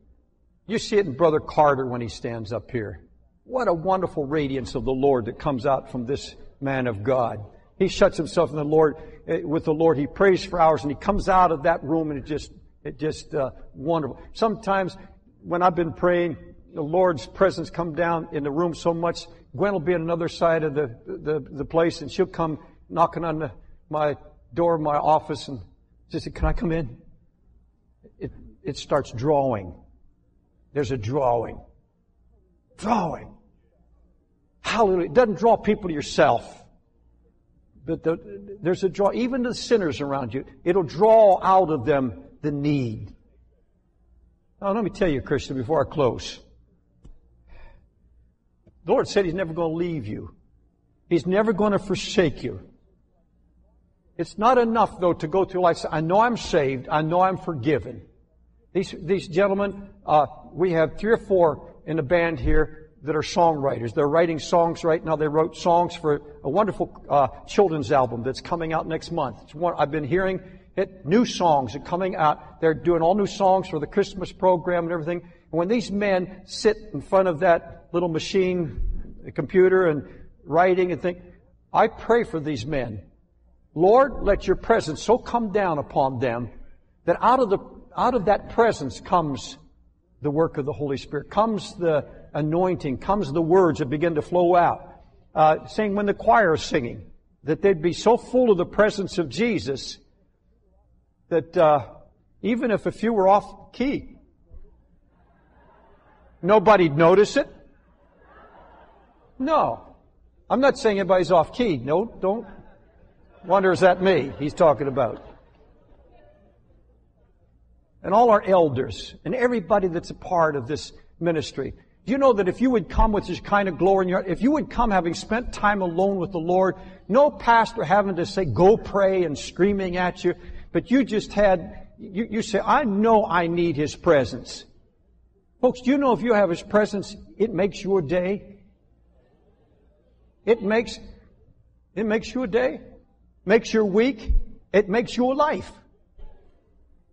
You see it in Brother Carter when he stands up here. What a wonderful radiance of the Lord that comes out from this man of God. He shuts himself in the Lord, with the Lord. He prays for hours, and he comes out of that room, and it just, it just uh, wonderful. Sometimes when I've been praying, the Lord's presence come down in the room so much. Gwen will be on another side of the the, the place, and she'll come knocking on the, my door, my office, and just say, "Can I come in?" It it starts drawing. There's a drawing. Drawing. Hallelujah. It doesn't draw people to yourself. But the, there's a draw, even to the sinners around you. It'll draw out of them the need. Now, let me tell you, Christian, before I close. The Lord said He's never going to leave you. He's never going to forsake you. It's not enough, though, to go through life. I know I'm saved. I know I'm forgiven. These, these gentlemen, uh, we have three or four in the band here that are songwriters. They're writing songs right now. They wrote songs for a wonderful, uh, children's album that's coming out next month. It's one, I've been hearing it. New songs are coming out. They're doing all new songs for the Christmas program and everything. And when these men sit in front of that little machine, the computer, and writing and think, I pray for these men. Lord, let your presence so come down upon them that out of the Out of that presence comes the work of the Holy Spirit, comes the anointing, comes the words that begin to flow out. Uh, saying when the choir is singing, that they'd be so full of the presence of Jesus that uh, even if a few were off key, nobody'd notice it. No. I'm not saying anybody's off key. No, don't wonder, is that me he's talking about? And all our elders, and everybody that's a part of this ministry. Do you know that if you would come with this kind of glory in your heart, if you would come having spent time alone with the Lord, no pastor having to say, go pray and screaming at you, but you just had, you, you say, I know I need His presence. Folks, do you know if you have His presence, it makes your day? It makes, it makes your day, makes your week, it makes your life.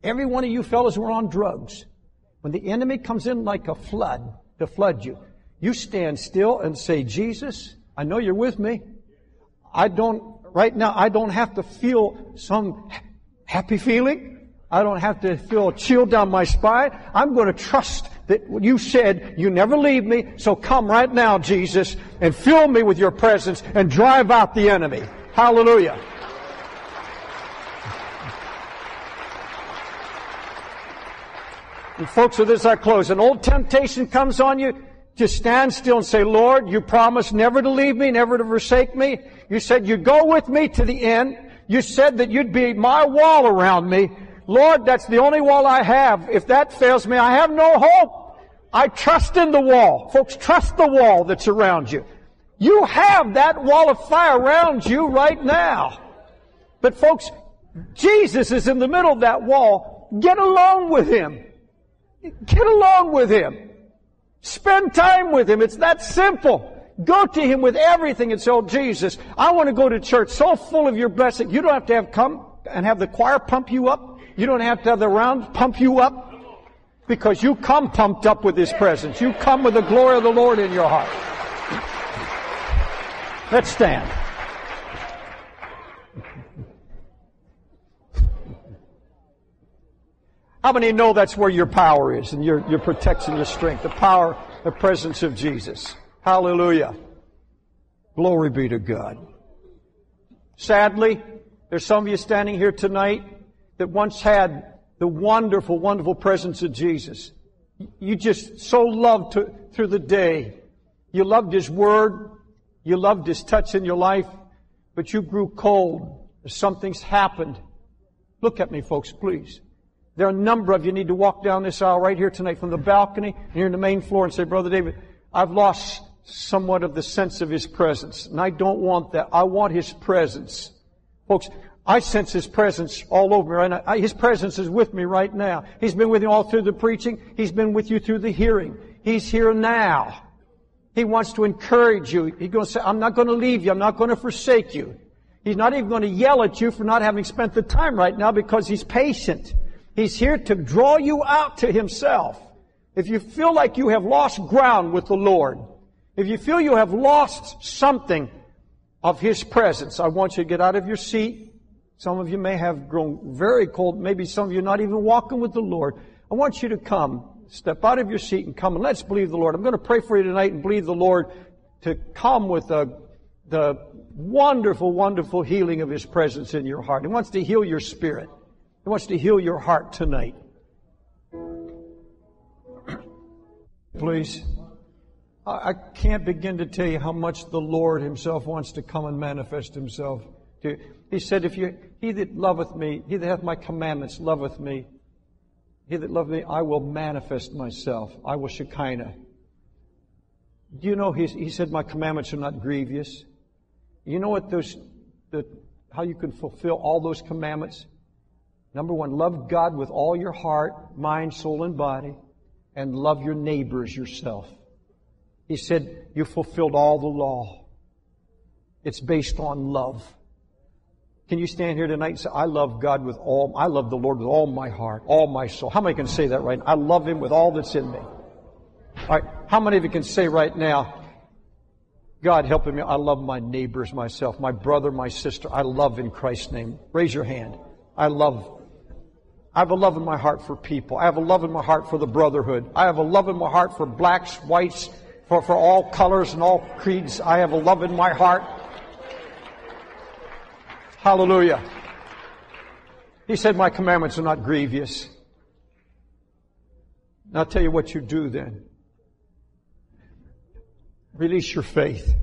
Every one of you fellas who are on drugs, when the enemy comes in like a flood to flood you, you stand still and say, Jesus, I know you're with me. I don't, right now, I don't have to feel some happy feeling. I don't have to feel a chill down my spine. I'm going to trust that you said you never leave me. So come right now, Jesus, and fill me with your presence and drive out the enemy. Hallelujah. And folks, with this I close. An old temptation comes on you, just stand still and say, Lord, you promised never to leave me, never to forsake me. You said you'd go with me to the end. You said that you'd be my wall around me. Lord, that's the only wall I have. If that fails me, I have no hope. I trust in the wall. Folks, trust the wall that's around you. You have that wall of fire around you right now. But folks, Jesus is in the middle of that wall. Get along with Him. Get along with Him. Spend time with Him. It's that simple. Go to Him with everything and say, oh, Jesus, I want to go to church so full of your blessing. You don't have to have come and have the choir pump you up. You don't have to have the round pump you up, because you come pumped up with His presence. You come with the glory of the Lord in your heart. Let's stand. How many know that's where your power is and your, your protection, your strength, the power, the presence of Jesus? Hallelujah. Glory be to God. Sadly, there's some of you standing here tonight that once had the wonderful, wonderful presence of Jesus. You just so loved to, through the day. You loved His Word. You loved His touch in your life. But you grew cold. Something's happened. Look at me, folks, please. There are a number of you need to walk down this aisle right here tonight from the balcony here in the main floor and say, Brother David, I've lost somewhat of the sense of His presence. And I don't want that. I want His presence. Folks, I sense His presence all over me right now. His presence is with me right now. He's been with you all through the preaching. He's been with you through the hearing. He's here now. He wants to encourage you. He's going to say, I'm not going to leave you. I'm not going to forsake you. He's not even going to yell at you for not having spent the time right now, because He's patient. He's here to draw you out to Himself. If you feel like you have lost ground with the Lord, if you feel you have lost something of His presence, I want you to get out of your seat. Some of you may have grown very cold. Maybe some of you are not even walking with the Lord. I want you to come. Step out of your seat and come, and let's believe the Lord. I'm going to pray for you tonight and believe the Lord to come with the, the wonderful, wonderful healing of His presence in your heart. He wants to heal your spirit. He wants to heal your heart tonight. Please. I can't begin to tell you how much the Lord Himself wants to come and manifest Himself to you. He said, if you, he that loveth me, he that hath my commandments loveth me. He that loveth me, I will manifest myself. I will Shekinah. Do you know, he, he said, my commandments are not grievous. You know what those, the, how you can fulfill all those commandments? Number one, love God with all your heart, mind, soul, and body, and love your neighbor as yourself. He said, you fulfilled all the law. It's based on love. Can you stand here tonight and say, I love God with all, I love the Lord with all my heart, all my soul. How many can say that right now? I love Him with all that's in me. All right. How many of you can say right now, God helping me, I love my neighbors, myself, my brother, my sister. I love in Christ's name. Raise your hand. I love. I have a love in my heart for people. I have a love in my heart for the brotherhood. I have a love in my heart for blacks, whites, for, for all colors and all creeds. I have a love in my heart. Hallelujah. He said, my commandments are not grievous. And I'll tell you what you do then. Release your faith.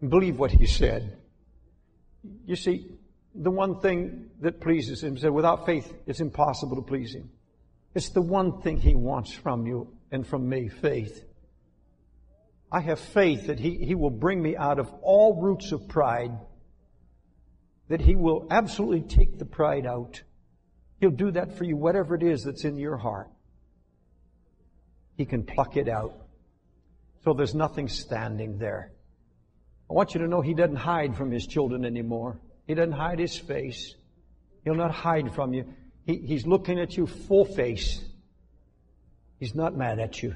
And believe what He said. You see, the one thing that pleases Him, He said, without faith, it's impossible to please Him. It's the one thing He wants from you and from me, faith. I have faith that He, he will bring me out of all roots of pride. That He will absolutely take the pride out. He'll do that for you, whatever it is that's in your heart. He can pluck it out. So there's nothing standing there. I want you to know He doesn't hide from His children anymore. He doesn't hide His face. He'll not hide from you. He, he's looking at you full face. He's not mad at you.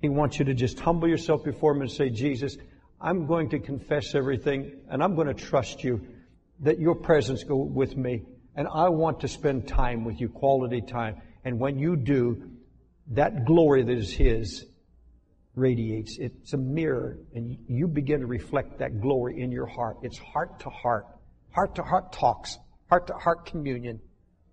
He wants you to just humble yourself before Him and say, Jesus, I'm going to confess everything, and I'm going to trust you. That your presence go with me. And I want to spend time with you, quality time. And when you do, that glory that is His radiates. It's a mirror. And you begin to reflect that glory in your heart. It's heart to heart. Heart to heart talks. Heart to heart communion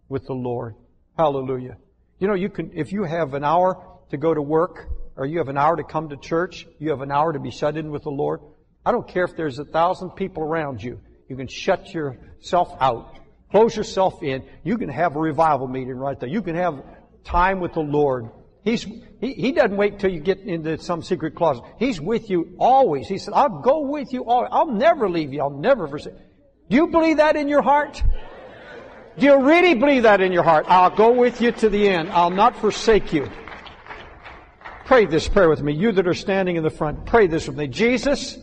with the Lord. Hallelujah. You know, you can, if you have an hour to go to work, or you have an hour to come to church, you have an hour to be shut in with the Lord. I don't care if there's a thousand people around you. You can shut yourself out. Close yourself in. You can have a revival meeting right there. You can have time with the Lord. He's, he, he doesn't wait till you get into some secret closet. He's with you always. He said, I'll go with you always. I'll never leave you. I'll never forsake. Do you believe that in your heart? Do you really believe that in your heart? I'll go with you to the end. I'll not forsake you. Pray this prayer with me. You that are standing in the front, pray this with me. Jesus,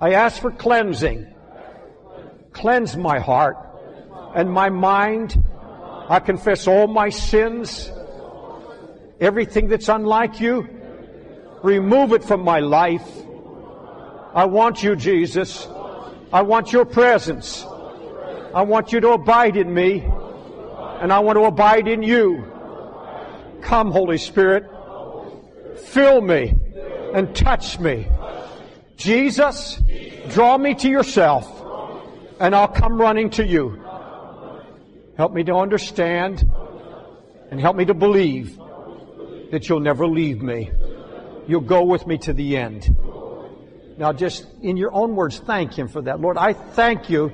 I ask for cleansing. Cleanse my heart and my mind I confess all my sins, everything that's unlike you. Remove it from my life. I want you, Jesus. I want your presence. I want you to abide in me, and I want to abide in you. Come, Holy Spirit, fill me and touch me. Jesus, draw me to yourself, and I'll come running to you. Help me to understand, and help me to believe that you'll never leave me. You'll go with me to the end. Now, just in your own words, thank Him for that. Lord, I thank you